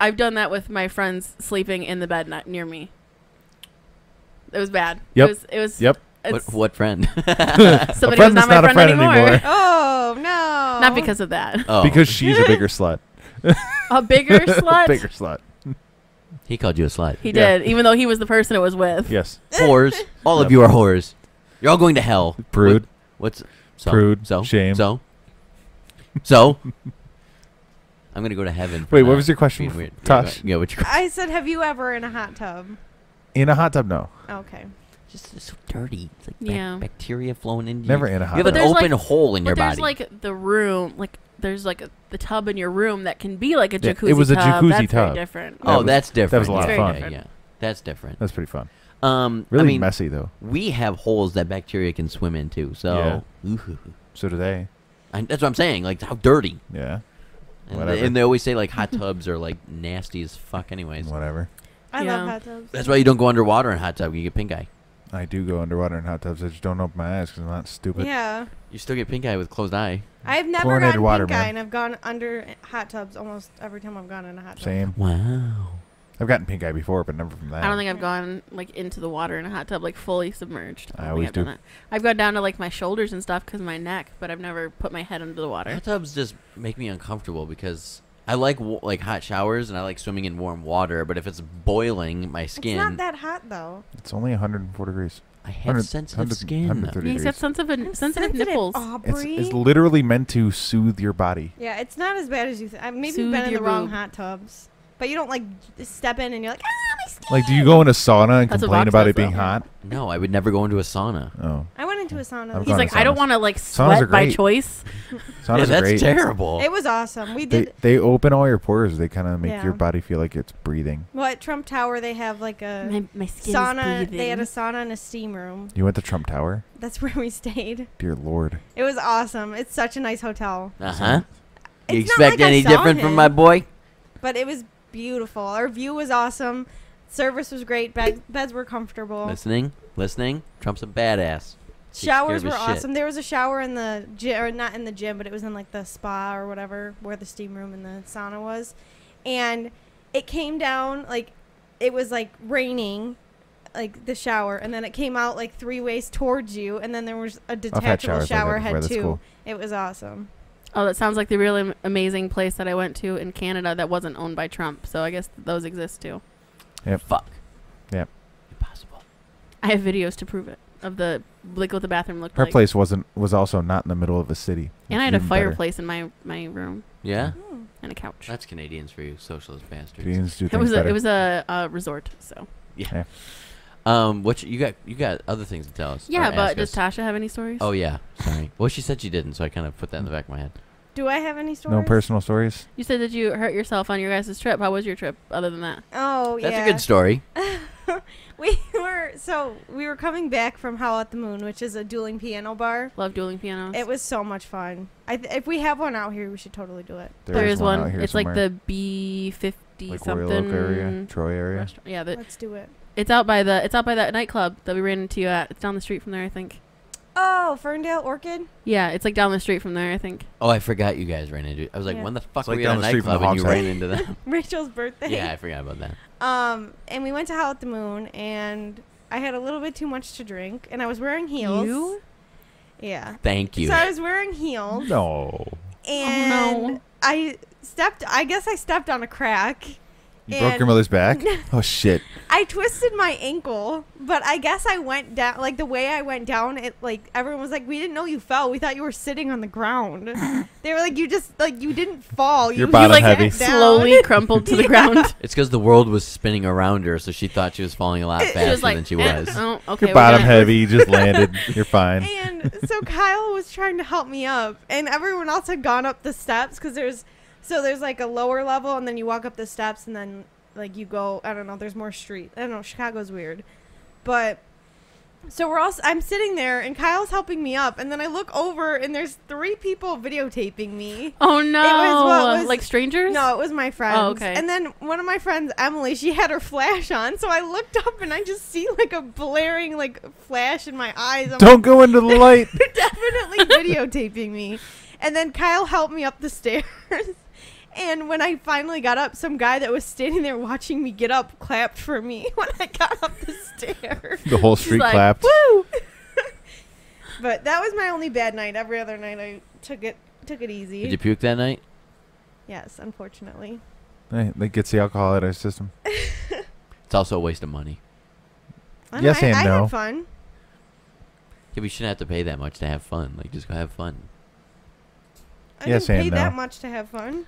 I've done that with my friends sleeping in the bed not near me. It was bad. Yep. It was. It was yep. What, what friend? Somebody who's not my friend, friend anymore. anymore. Oh, no. Not because of that. Oh. Because she's a bigger slut. A bigger slut? A bigger slut. He called you a slut. He yeah. did, even though he was the person it was with. Yes. Whores. All of you are whores. You're all going to hell. Prude. What, what's so, prude? So shame. So so. I'm gonna go to heaven. Wait, that. what was your question, weird. Tosh? Yeah, what you? I said, have you ever in a hot tub? In a hot tub, no. Okay. Just it's so dirty. It's like yeah. ba bacteria flowing in. Never in a hot. You have tub. an open like, hole in your body. There's like the room, like there's like a the tub in your room that can be like a jacuzzi tub. Yeah, it was a jacuzzi tub. That's tub. Very different. Oh, that was, that's different. That was a lot yeah. of fun. Yeah, yeah, that's different. That's pretty fun. Um, really I mean, messy though. We have holes that bacteria can swim into. So, yeah. So do they. I, that's what I'm saying. Like how dirty. Yeah. And they, and they always say like hot tubs are like nasty as fuck. Anyways. Whatever. I yeah. love hot tubs. That's why you don't go underwater in a hot tub. You get pink eye. I do go underwater in hot tubs. I just don't open my eyes because I'm not stupid. Yeah. You still get pink eye with closed eye. I've never Chlorinated gotten water, pink man. eye, and I've gone under hot tubs almost every time I've gone in a hot tub. Same. Wow. I've gotten pink eye before, but never from that. I don't think I've gone like into the water in a hot tub, like fully submerged. I, I always I've do. That. I've gone down to like my shoulders and stuff because of my neck, but I've never put my head under the water. Hot tubs just make me uncomfortable because I like w like hot showers and I like swimming in warm water, but if it's boiling my skin, it's not that hot though. It's only one hundred four degrees. I have sensitive skin. Yeah, he's got sensitive, sensitive, sensitive nipples. It's, it's literally meant to soothe your body. Yeah, it's not as bad as you think. Maybe soothe you've been in the wrong boob. hot tubs, but you don't like step in and you're like, ah, my skin. Like, do you go in a sauna and That's complain about it being though. hot? No, I would never go into a sauna. Oh. I went into a sauna. He's like, I don't want to like sweat by choice. Saunas yeah, that's great. terrible. It was awesome. We did. They, they open all your pores. They kind of make yeah. your body feel like it's breathing. Well, at Trump Tower they have like a my, my skin sauna. They had a sauna and a steam room. You went to Trump Tower? That's where we stayed. Dear Lord. It was awesome. It's such a nice hotel. Uh huh. It's you expect like any different him, from my boy? But it was beautiful. Our view was awesome. Service was great. Bed beds were comfortable. Listening, listening. Trump's a badass. Showers were awesome. There was a shower in the gym, or not in the gym, but it was in like the spa or whatever, where the steam room and the sauna was. And it came down like it was like raining, like the shower, and then it came out like three ways towards you, and then there was a detachable shower head too. It was awesome. Oh, that sounds like the really amazing place that I went to in Canada that wasn't owned by Trump. So I guess those exist too. Yep. Fuck. Yep. Impossible. I have videos to prove it. Of the like what the bathroom looked Her like. Her place wasn't was also not in the middle of a city. And I had a fireplace better. in my my room. Yeah. Mm. And a couch. That's Canadians for you, socialist bastards. Canadians do it was a, it was a uh, resort, so yeah. yeah. Um, what you, you got? You got other things to tell us? Yeah, but does us. Tasha have any stories? Oh yeah, sorry. Well, she said she didn't, so I kind of put that in the back of my head. Do I have any stories? No personal stories. You said that you hurt yourself on your guys' trip. How was your trip? Other than that? Oh yeah, that's a good story. We were so we were coming back from Howl at the Moon, which is a dueling piano bar. Love dueling pianos. It was so much fun. I th if we have one out here, we should totally do it. There, there is one. one. Out here it's somewhere. Like the B fifty like something Royal Oak area, Troy area. Restaurant. Yeah, the, let's do it. It's out by the it's out by that nightclub that we ran into you at. It's down the street from there, I think. Oh, Ferndale Orchid? Yeah, it's like down the street from there, I think. Oh, I forgot you guys ran into it. I was like, yeah. when the fuck it's were like you at a nightclub and you ran into them? Rachel's birthday. Yeah, I forgot about that. Um, and we went to Howl at the Moon, and I had a little bit too much to drink, and I was wearing heels. You? Yeah. Thank you. So I was wearing heels. No. And oh, no. I stepped, I guess I stepped on a crack. You broke your mother's back? Oh, shit. I twisted my ankle, but I guess I went down, like, the way I went down, it, like, everyone was like, we didn't know you fell. We thought you were sitting on the ground. They were like, you just, like, you didn't fall. Your you, bottom you, like, heavy. slowly crumpled to the yeah. ground. It's because the world was spinning around her, so she thought she was falling a lot faster she was like, than she was. Oh, okay, your bottom gonna... heavy, you just landed. You're fine. And so Kyle was trying to help me up, and everyone else had gone up the steps because there's, So there's like a lower level, and then you walk up the steps, and then like you go. I don't know. There's more street. I don't know. Chicago's weird, but so we're all. I'm sitting there, and Kyle's helping me up, and then I look over, and there's three people videotaping me. Oh no! It was, well, it was, like strangers? No, it was my friends. Oh, okay. And then one of my friends, Emily, she had her flash on, so I looked up, and I just see like a blaring like flash in my eyes. I'm don't like, go into the light. They're definitely videotaping me, and then Kyle helped me up the stairs. And when I finally got up, some guy that was standing there watching me get up clapped for me when I got up the stairs. The whole street like, clapped. Woo! But that was my only bad night. Every other night I took it took it easy. Did you puke that night? Yes, unfortunately. Hey, that gets the alcohol out of our system. It's also a waste of money. I yes I, and I no. I had fun. Yeah, we shouldn't have to pay that much to have fun. Like, just go have fun. I yes didn't and pay no. that much to have fun.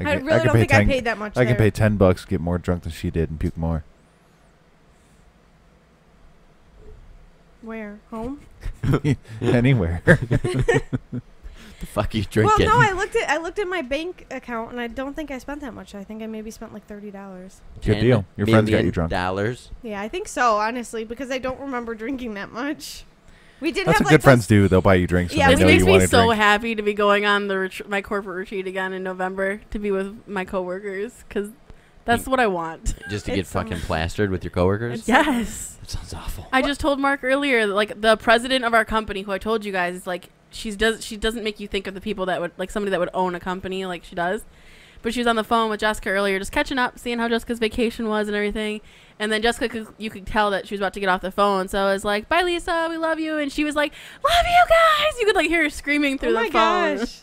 I, I really I don't think ten, I paid that much. I there. could pay ten bucks, get more drunk than she did, and puke more. Where? Home? Anywhere. the fuck are you drinking? Well, no, I looked at I looked at my bank account, and I don't think I spent that much. I think I maybe spent like thirty dollars. Good deal. Your friends got you drunk. Dollars. Yeah, I think so. Honestly, because I don't remember drinking that much. We did. That's have what like good friends do. They'll buy you drinks. Yeah, it makes me so drink. happy to be going on the ret- my corporate retreat again in November to be with my coworkers because that's you, what I want. Just to get it's fucking so plastered with your coworkers. Yes. That sounds awful. I what? just told Mark earlier, like the president of our company, who I told you guys, is like she's does she doesn't make you think of the people that would like somebody that would own a company like she does. But she was on the phone with Jessica earlier, just catching up, seeing how Jessica's vacation was and everything. And then Jessica, could, you could tell that she was about to get off the phone. So I was like, bye, Lisa. We love you. And she was like, love you guys. You could like hear her screaming through oh the phone. Gosh.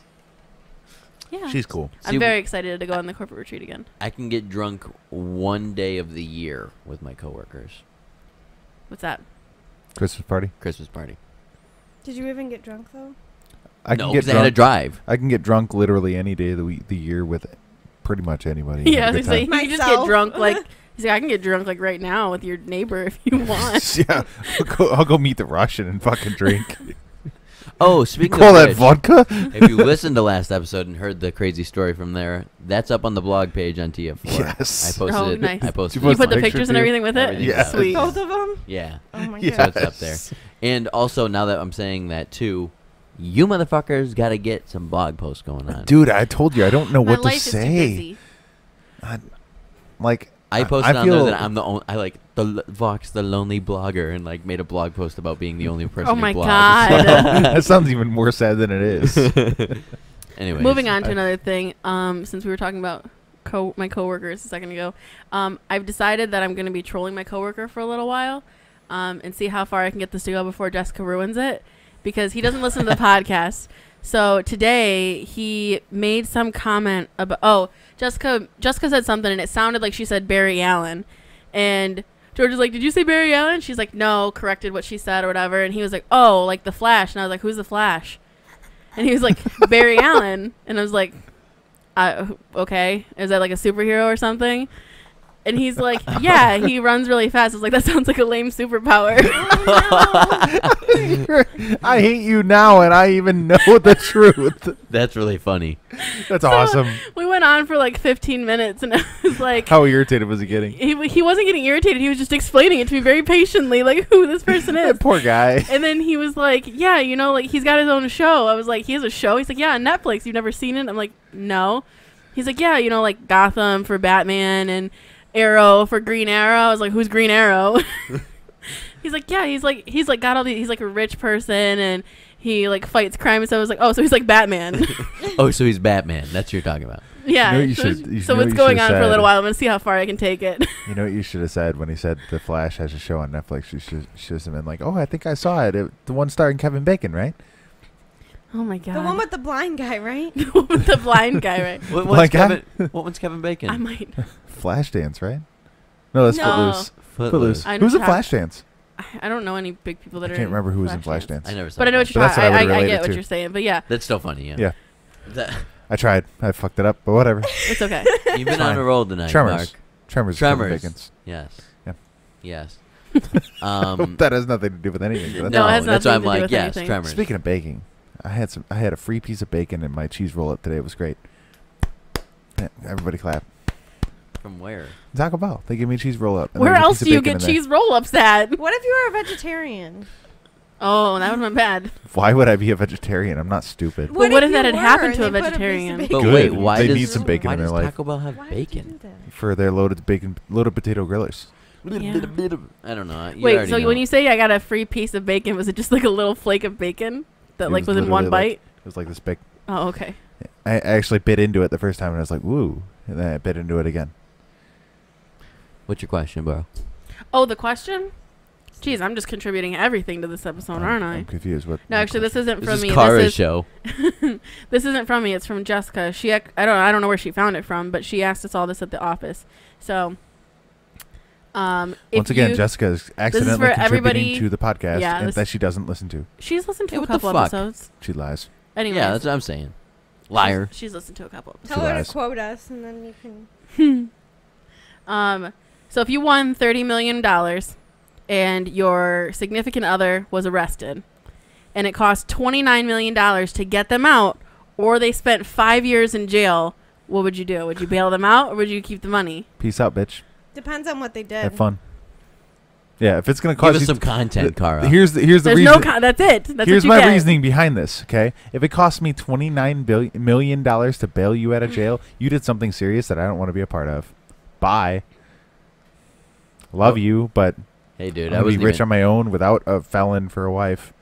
Yeah. She's cool. I'm See, very excited to go I, on the corporate retreat again. I can get drunk one day of the year with my coworkers. What's that? Christmas party. Christmas party. Did you even get drunk, though? I no, because I had to drive. I can get drunk literally any day of the, week, the year with pretty much anybody. Yeah, you like, can just get drunk like... See, I can get drunk like right now with your neighbor if you want. Yeah, I'll go, I'll go meet the Russian and fucking drink. Oh, speaking you call of that vodka? If you listened to last episode and heard the crazy story from there, that's up on the blog page on T F four. Yes, I posted oh, it. Nice. I posted. You, it. Post you put the pictures and everything with it. Yeah, sweet. Both of them. Yeah. Oh my yes. god. So it's up there. And also, now that I'm saying that too, you motherfuckers got to get some blog posts going on. Dude, I told you, I don't know what to say. I'm, like. I posted I on there that I'm the only, I like the Vox, the lonely blogger, and like made a blog post about being the only person. Oh my who blogs. God, that sounds even more sad than it is. Anyway, moving on to I, another thing. Um, since we were talking about co my coworkers a second ago, um, I've decided that I'm going to be trolling my coworker for a little while, um, and see how far I can get this to go before Jessica ruins it, because he doesn't listen to the podcast. So today he made some comment about, oh, Jessica Jessica said something and it sounded like she said Barry Allen. And George was like, did you say Barry Allen? She's like, no, corrected what she said or whatever. And he was like, oh, like the Flash. And I was like, who's the Flash? And he was like, Barry Allen. And I was like, I, okay, is that like a superhero or something? And he's like, yeah, he runs really fast. I was like, that sounds like a lame superpower. Oh, no. I hate you now, and I even know the truth. That's really funny. That's so awesome. We went on for like fifteen minutes, and I was like... How irritated was he getting? He, he wasn't getting irritated. He was just explaining it to me very patiently, like who this person is. That poor guy. And then he was like, yeah, you know, like he's got his own show. I was like, he has a show? He's like, yeah, on Netflix. You've never seen it? I'm like, no. He's like, yeah, you know, like Gotham for Batman and... Arrow for Green Arrow. I was like, who's Green Arrow? He's like, yeah, he's like he's like got all these, he's like a rich person and he like fights crime. And so I was like, oh, so he's like Batman. Oh, so he's Batman. That's what you're talking about. Yeah. You know you so should, you so know what's going on said. for a little while. I'm gonna see how far I can take it. You know what you should have said when he said the Flash has a show on Netflix? You should should have been like, oh, I think I saw it. It the one starring Kevin Bacon, right? Oh my god! The one with the blind guy, right? The one with the blind guy, right? What one's Kevin? What one's Kevin Bacon? I might. Flashdance, right? No, that's no. Footloose. Footloose. Footloose. Who's in Flashdance? I don't know any big people that I are. I can't remember who was in Flashdance. I never saw. But that. I know what you're talking about. I, I, I get what to. you're saying. But yeah, that's still funny. Yeah. Yeah. That. I tried. I fucked it up, but whatever. It's okay. You've been on a roll tonight, Tremors. Mark. Tremors. Tremors. Tremors. Yes. Yeah. Yes. Um, that has nothing to do with anything. No, it has nothing to do with anything. That's why I'm like, yes, Tremors. Speaking of baking. I had some. I had a free piece of bacon in my cheese roll-up today. It was great. Yeah, everybody clap. From where? Taco Bell. They give me a cheese roll-up. Where else do you get cheese roll-ups at? What if you were a vegetarian? Oh, that would have been bad. Why would I be a vegetarian? I'm not stupid. What, but what if, if that had happened to a vegetarian? A but wait, why they does, need some bacon why in their life? Taco Bell have why bacon? For their loaded bacon, loaded potato grillers. Yeah. I don't know. You wait, so know. when you say I got a free piece of bacon, was it just like a little flake of bacon? That it like was in one bite? Like, it was like this big. Oh, okay. I, I actually bit into it the first time and I was like, woo. And then I bit into it again. What's your question, bro? Oh, the question? Jeez, I'm just contributing everything to this episode, I'm, aren't I? I'm confused. What no, actually, question? this isn't from this me. Is Kara's this is show. This isn't from me. It's from Jessica. She, I don't, I don't know where she found it from, but she asked us all this at the office. So, um, once again, Jessica is accidentally is contributing to the podcast yeah, and that she doesn't listen to. She's listened to hey, a couple episodes. She lies. Anyway, yeah, that's what I'm saying. Liar. She's, she's listened to a couple. Tell her to quote us, and then you can. um. So if you won thirty million dollars, and your significant other was arrested, and it cost twenty nine million dollars to get them out, or they spent five years in jail, what would you do? Would you bail them out or would you keep the money? Peace out, bitch. Depends on what they did. Have fun. Yeah, if it's going to cost Give us you some content, Cara. Here's the here's the There's reason. No con that's it. That's here's what you my get. reasoning behind this. Okay, if it cost me twenty nine billion million dollars to bail you out of jail, you did something serious that I don't want to be a part of. Bye. Love oh. you, but hey, dude, I'm I was rich even... on my own without a felon for a wife.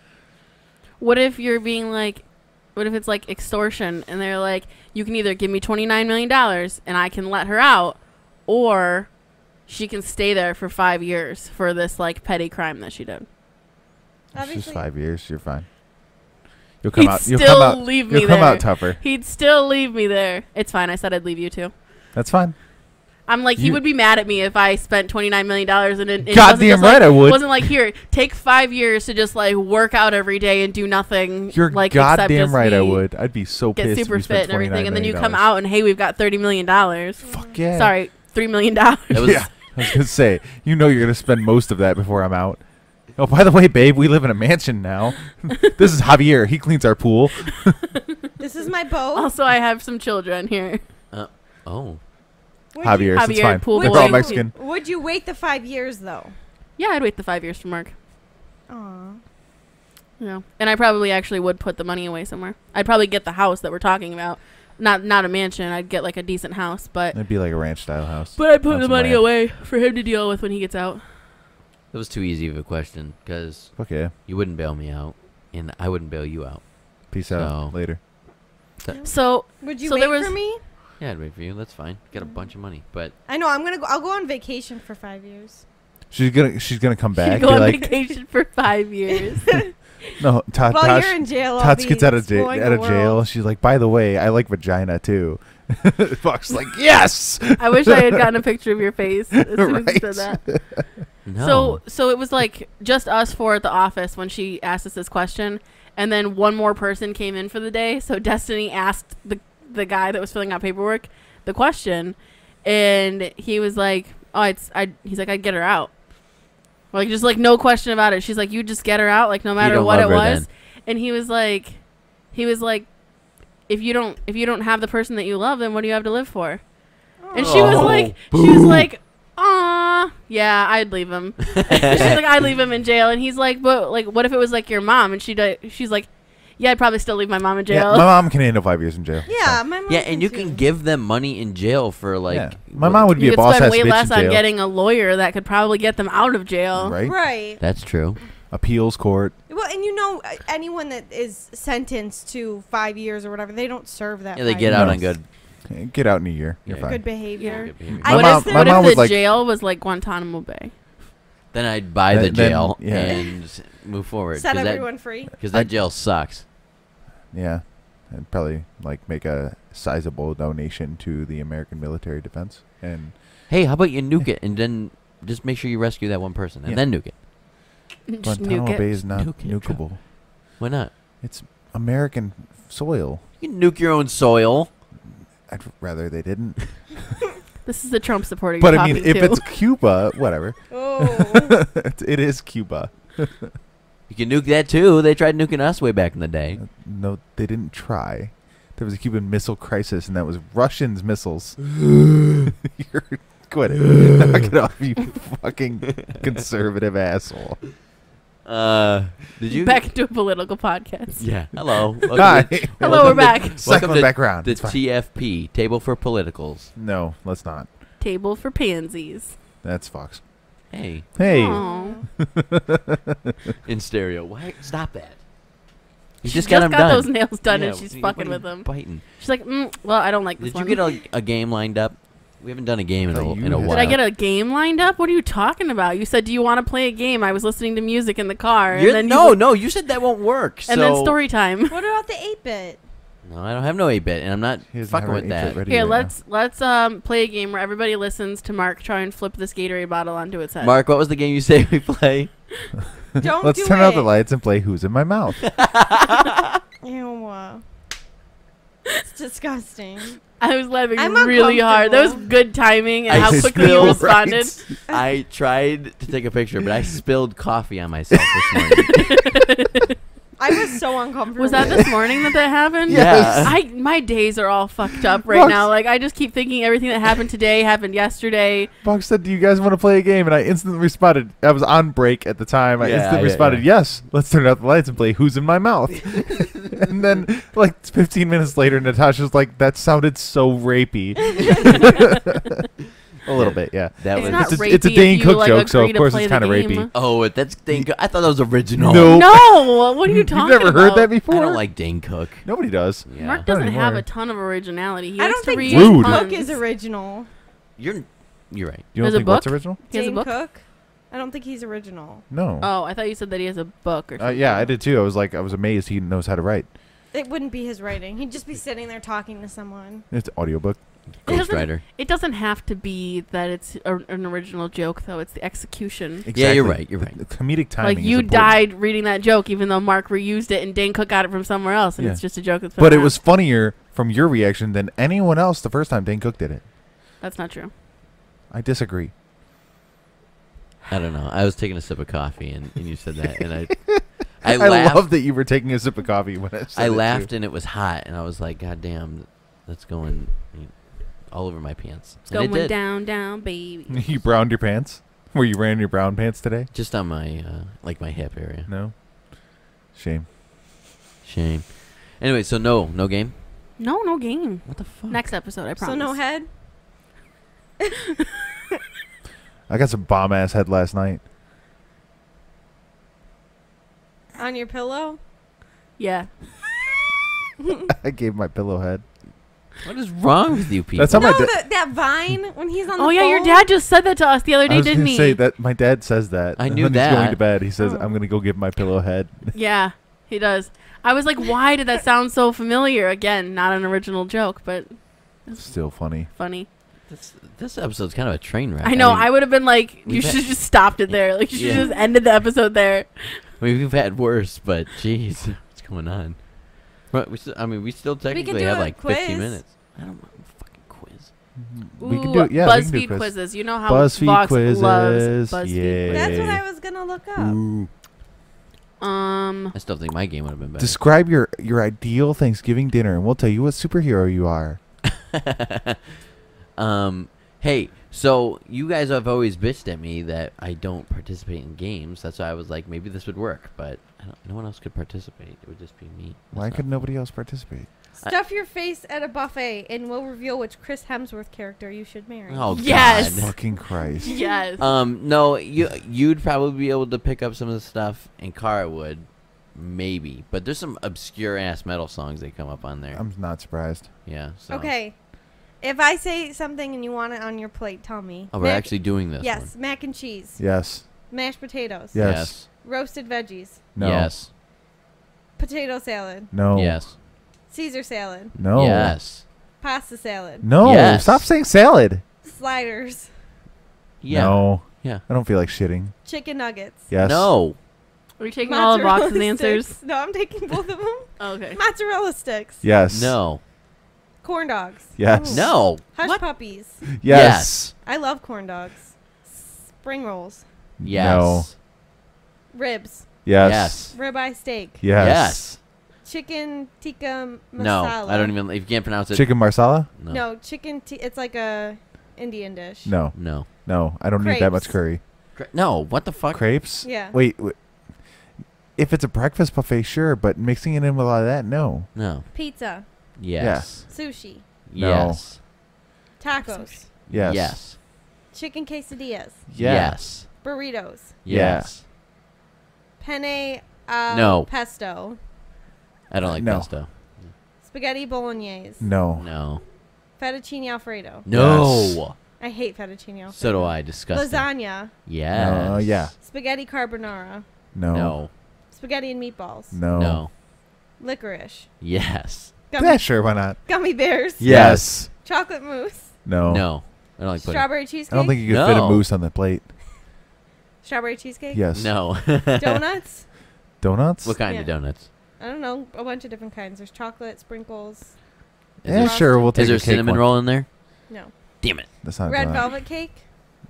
What if you're being like, what if it's like extortion, and they're like, you can either give me twenty nine million dollars and I can let her out, or she can stay there for five years for this like petty crime that she did. Obviously. It's just five years. You're fine. You'll come He'd out. You'll still come out. Leave me You'll there. come out tougher. He'd still leave me there. It's fine. I said I'd leave you too. That's fine. I'm like you he would be mad at me if I spent twenty nine million dollars and it, it goddamn right like, I would. It wasn't like here take five years to just like work out every day and do nothing. You're like, goddamn right I would. I'd be so get pissed. Get super fit and everything, and then you dollars. come out and hey, we've got thirty million dollars. Fuck yeah. Sorry, three million dollars. Yeah. I was going to say, you know you're going to spend most of that before I'm out. Oh, by the way, babe, we live in a mansion now. This is Javier. He cleans our pool. This is my boat. Also, I have some children here. Uh, oh. Javier, it's fine. Pool They're boy. all Mexican. Would you wait the five years, though? Yeah, I'd wait the five years for Mark. Aw. Yeah. And I probably actually would put the money away somewhere. I'd probably get the house that we're talking about. Not not a mansion. I'd get like a decent house, but it'd be like a ranch style house. But I'd put the money ranch. away for him to deal with when he gets out. That was too easy of a question because okay, you wouldn't bail me out, and I wouldn't bail you out. Peace so. out later. So, so would you so wait there was, for me? Yeah, I'd wait for you. That's fine. Got a bunch of money, but I know I'm gonna go. I'll go on vacation for five years. She's gonna she's gonna come back. She'd go on like, vacation for five years. No, Tots well, gets out of, ja out of jail. She's like, by the way, I like vagina too. Fox's like, yes. I wish I had gotten a picture of your face as soon right? as you said that. No. So, so it was like just us four at the office when she asked us this question, and then one more person came in for the day. So Destiny asked the the guy that was filling out paperwork the question, and he was like, oh, it's I. He's like, I'd get her out. Like, just, like, no question about it. She's like, you just get her out, like, no matter what it was. Then. And he was like, he was like, if you don't, if you don't have the person that you love, then what do you have to live for? Oh. And she was like, Boo. she was like, ah, yeah, I'd leave him. She's like, I'd leave him in jail. And he's like, but, like, what if it was, like, your mom? And she did, she's like, yeah, I'd probably still leave my mom in jail. Yeah, my mom can handle five years in jail. Yeah, so. my mom. Yeah, and you too. can give them money in jail for like. Yeah. My mom would be you a could boss. You spend way less on getting a lawyer that could probably get them out of jail. Right. Right. That's true. Appeals court. Well, and you know, anyone that is sentenced to five years or whatever, they don't serve that. Yeah, they get years. out on good. Get out in a year. Yeah. You're fine. Good behavior. Yeah. Good behavior. I, what mom, if, the, what if the like jail was like Guantanamo Bay? Then I'd buy then, the jail then, yeah. and move forward. Set everyone that, free. Because that jail sucks. Yeah, I'd probably like make a sizable donation to the American military defense. And hey, how about you nuke it and then just make sure you rescue that one person and yeah. then nuke it? Just Guantanamo nuke Bay it. is not nuke nukeable. It. Why not? It's American soil. You can nuke your own soil. I'd rather they didn't. This is the Trump supporter. But I mean, if to. it's Cuba, whatever. Oh, it is Cuba. You can nuke that, too. They tried nuking us way back in the day. No, they didn't try. There was a Cuban Missile Crisis, and that was Russians' missiles. You're quit it. Knock it off, you fucking conservative asshole. Uh, did you back to a political podcast? Yeah. Hello. Hi. To, Hello, we're back. Second background. The T F P, Table for Politicals. No, let's not. Table for Pansies. That's Fox. Hey. Hey. In stereo. Why? Stop that. You she just got, just got those nails done yeah, and she's fucking with them. Biting. She's like, mm, well, I don't like this Did one. you get a, a game lined up? We haven't done a game in a, in a while. Did I get a game lined up? What are you talking about? You said, do you want to play a game? I was listening to music in the car. And then no, no. You said that won't work. And so then story time. What about the eight bit? No, I don't have no eight bit, and I'm not fucking with that. Here, right let's now. let's um play a game where everybody listens to Mark try and flip this Gatorade bottle onto its head. Mark, what was the game you say we play? Don't let's do turn it. out the lights and play Who's in My Mouth. Ew, it's disgusting. I was laughing I'm really hard. That was good timing and I how quickly you responded. Right. I tried to take a picture, but I spilled coffee on myself this morning. I was so uncomfortable. Was that this morning that that happened? Yes. I my days are all fucked up right Buck now. Like, I just keep thinking everything that happened today happened yesterday. Buck said, "Do you guys want to play a game?" And I instantly responded. I was on break at the time. I yeah, instantly yeah, responded, yeah. "Yes, let's turn out the lights and play Who's in My Mouth." And then, like, fifteen minutes later, Natasha's like, "That sounded so rapey." A little bit, yeah. That it's was not it's, rapey a, it's a Dane Cook like joke, so of course it's kind of rapey. Oh, that's Dane Cook. I thought that was original. No, no. What are you talking about? You've never about? heard that before? I don't like Dane Cook. Nobody does. Yeah. Mark doesn't have a ton of originality. He I don't think Dane Cook is original. You're, you're right. You don't There's think what's original? He has a book? Cook? I don't think he's original. No. Oh, I thought you said that he has a book or something. Uh, yeah, I did too. I was like, I was amazed he knows how to write. It wouldn't be his writing. He'd just be sitting there talking to someone. It's an audiobook. It doesn't, it doesn't have to be that it's a, an original joke, though. It's the execution. Exactly. Yeah, you're right. You're right. The, the comedic timing. Like, you died reading that joke, even though Mark reused it and Dane Cook got it from somewhere else, and yeah. it's just a joke. That's but it out. was funnier from your reaction than anyone else the first time Dane Cook did it. That's not true. I disagree. I don't know. I was taking a sip of coffee, and, and you said that, and I. I, I laughed. love that you were taking a sip of coffee when I said I laughed, too. And it was hot, and I was like, "God damn, that's going." You know, all over my pants. It's going it down, down, baby. You browned your pants? Were you wearing your brown pants today? Just on my, uh, like, my hip area. No? Shame. Shame. Anyway, so no, no game? No, no game. What the fuck? Next episode, I promise. So no head? I got some bomb-ass head last night. On your pillow? Yeah. I gave my pillow head. What is wrong with you people? That's how no, my the, that Vine when he's on. Oh the yeah, phone. Your dad just said that to us the other day, didn't he? I was gonna say that my dad says that. I and knew when that. He's going to bed. He says, oh. "I'm gonna go give my pillow head." Yeah, he does. I was like, "Why did that sound so familiar?" Again, not an original joke, but it's still funny. Funny. This this episode's kind of a train wreck. I know. I, mean, I would have been like, "You should have just stopped it there. Like, you should yeah. just ended the episode there." I mean, we've had worse, but jeez, what's going on? But we, I mean, we still technically have like quiz. fifteen minutes. I don't want a fucking quiz. Ooh, we can do it. Yeah, BuzzFeed we can do quiz. quizzes. You know how BuzzFeed quizzes. loves BuzzFeed. Yay. That's what I was gonna look up. Ooh. Um, I still think my game would have been better. Describe your your ideal Thanksgiving dinner, and we'll tell you what superhero you are. um, hey, so you guys have always bitched at me that I don't participate in games. That's why I was like, maybe this would work, but. No one else could participate. It would just be me. Why could nobody else participate? Stuff I, your face at a buffet, and we'll reveal which Chris Hemsworth character you should marry. Oh, yes. God. Fucking Christ. Yes. Um, no, you, you'd probably be able to pick up some of the stuff, and Cara would, maybe. But there's some obscure-ass metal songs that come up on there. I'm not surprised. Yeah. So. Okay. If I say something and you want it on your plate, tell me. Oh, we're mac actually doing this Yes. One. Mac and cheese. Yes. Mashed potatoes. Yes. yes. Roasted veggies. No. Yes. Potato salad. No. Yes. Caesar salad. No. Yes. Pasta salad. No. Yes. Stop saying salad. Sliders. Yeah. No. Yeah. I don't feel like shitting. Chicken nuggets. Yes. No. Are you taking all the boxes and answers? No, I'm taking both of them. Okay. Mozzarella sticks. Yes. No. Corn dogs. Yes. Ooh. No. Hush what? Puppies. Yes. yes. I love corn dogs. Spring rolls. Yes. No. Ribs. Yes. yes. Ribeye steak. Yes. yes. Chicken tikka masala. No, I don't even. If you can't pronounce it. Chicken marsala. No. no chicken. T it's like a Indian dish. No. No. No. I don't Crepes. need that much curry. Cra no. What the fuck? Crepes. Yeah. Wait, wait. If it's a breakfast buffet, sure, but mixing it in with a lot of that, no. No. Pizza. Yes. yes. Sushi. No. Yes. Tacos. Yes. Yes. Chicken quesadillas. Yes. yes. Burritos. Yes. yes. Penne uh, no. pesto. I don't like no. pesto. Spaghetti bolognese. No. No. Fettuccine Alfredo. No. Yes. I hate fettuccine Alfredo. So do I. Disgusting. Lasagna. Yes. Uh, yeah. Spaghetti carbonara. No. No. Spaghetti and meatballs. No. No. Licorice. Yes. Gummy yeah, sure. Why not? Gummy bears. Yes. yes. Chocolate mousse. No. No. I don't like Strawberry pudding. cheesecake. I don't think you could no. fit a mousse on the plate. Strawberry cheesecake? Yes. No. Donuts? Donuts? What kind yeah. of donuts? I don't know. A bunch of different kinds. There's chocolate, sprinkles. Yeah, sure. We'll take Is there a cinnamon one. roll in there? No. Damn it. That's not Red donut. velvet cake?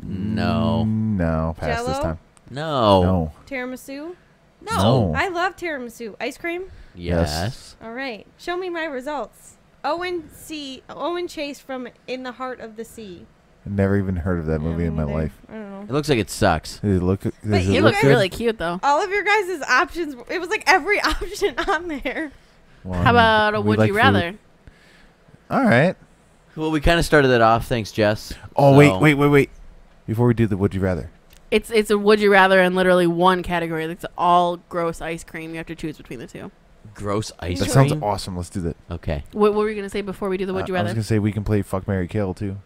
No. No. Pass Jello? this time. No. No. Tiramisu? No. no. I love tiramisu. Ice cream? Yes. yes. All right. Show me my results. Owen C. Owen Chase from In the Heart of the Sea. I've never even heard of that movie in my either. life. I don't know. It looks like it sucks. It look, does but it you look, look really cute, though. All of your guys' options. It was like every option on there. Well, How about a would like you rather? Food. All right. Well, we kind of started that off. Thanks, Jess. Oh, so. wait, wait, wait, wait. Before we do the would you rather. It's it's a would you rather in literally one category. That's all gross ice cream. You have to choose between the two. Gross ice that cream? That sounds awesome. Let's do that. Okay. What, what were you going to say before we do the would uh, you rather? I was going to say we can play Fuck, Marry, Kill, too.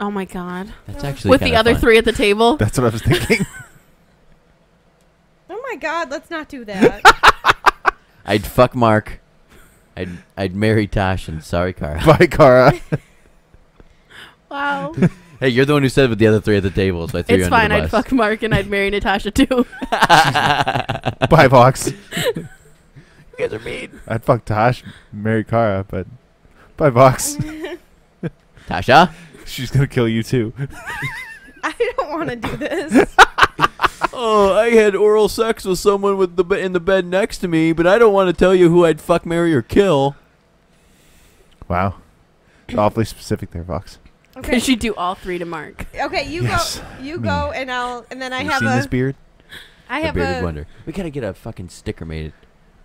Oh, my God. That's actually With the other fun. three at the table? That's what I was thinking. Oh, my God. Let's not do that. I'd fuck Mark. I'd I'd marry Tosh and sorry, Cara. Bye, Cara. Wow. Hey, you're the one who said it with the other three at the table, so I threw it's you under fine. the bus. It's fine. I'd fuck Mark and I'd marry Natasha, too. Bye, Vox. You guys are mean. I'd fuck Tosh, marry Cara, but bye, Vox. Tasha? She's going to kill you, too. I don't want to do this. Oh, I had oral sex with someone with the be in the bed next to me, but I don't want to tell you who I'd fuck, marry, or kill. Wow. It's awfully specific there, Vox. Okay. Could she do all three to Mark? Okay, you yes. go, you I mean, go, and I'll, and then I have, have you seen a, this beard? I have a bearded a wonder. We gotta get a fucking sticker made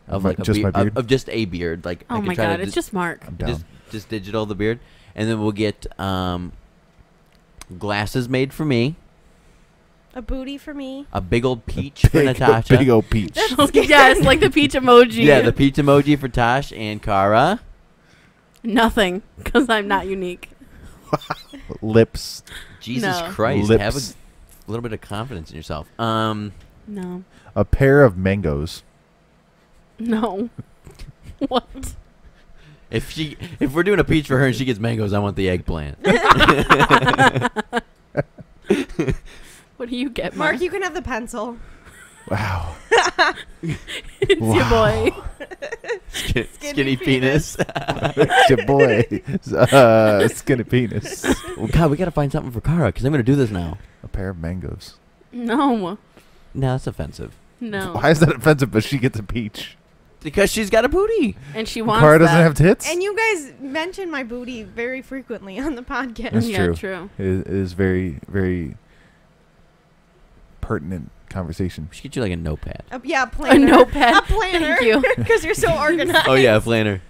of like just a beard, my beard? Of, of just a beard. Like, oh I can my try god, to it's just Mark. I'm down. Just, just digital the beard, and then we'll get um, glasses made for me. A booty for me. A big old peach big, for Natasha. A big old peach. Yes, like the peach emoji. Yeah, the peach emoji for Tosh and Cara. Nothing, because I'm not unique. Lips. Jesus no. Christ. Lips. Have a little bit of confidence in yourself. Um, no. A pair of mangoes. No. What? If she, if we're doing a peach for her and she gets mangoes, I want the eggplant. What do you get, Mark? Mark, you can have the pencil. Wow. It's wow. your boy. Skin, skinny, skinny penis. penis. It's your boy. Uh, skinny penis. Well, God, we got to find something for Cara because I'm going to do this now. A pair of mangoes. No. No, that's offensive. No. Why is that offensive but she gets a peach? Because she's got a booty. And she wants Cara doesn't that. have tits? And you guys mention my booty very frequently on the podcast. That's yeah, true. true. It is, it is very, very... pertinent conversation. We should get you like a notepad. Uh, yeah, a planner. A notepad. A planner. Thank you. Because you're so organized. Oh, yeah, a planner.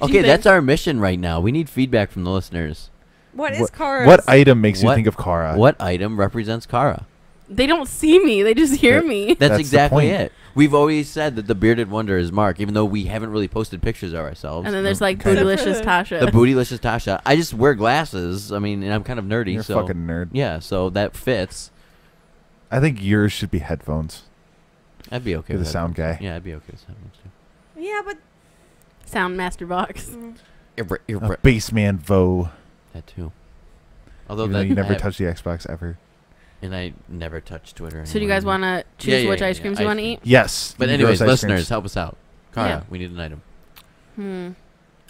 Okay, Jesus. That's our mission right now. We need feedback from the listeners. What is Cara's? What item makes what, you think of Cara? What item represents Cara? They don't see me. They just hear that, me. That's, that's exactly it. We've always said that the bearded wonder is Mark, even though we haven't really posted pictures of ourselves. And then there's like bootylicious Tasha. The bootylicious Tasha. I just wear glasses. I mean, and I'm kind of nerdy. You're so, a fucking nerd. Yeah, so that fits. I think yours should be headphones. I'd be okay with the sound guy. Yeah, I'd be okay with headphones too. Yeah, but sound master box. Mm. A Bassman Vo. That too. Although that, you never touched the Xbox ever. And I never touched Twitter. So do you guys want to choose yeah, yeah, which yeah, ice creams yeah, you want to eat? Yes. But anyways, listeners, creams. help us out. Cara, yeah. we need an item. Hmm.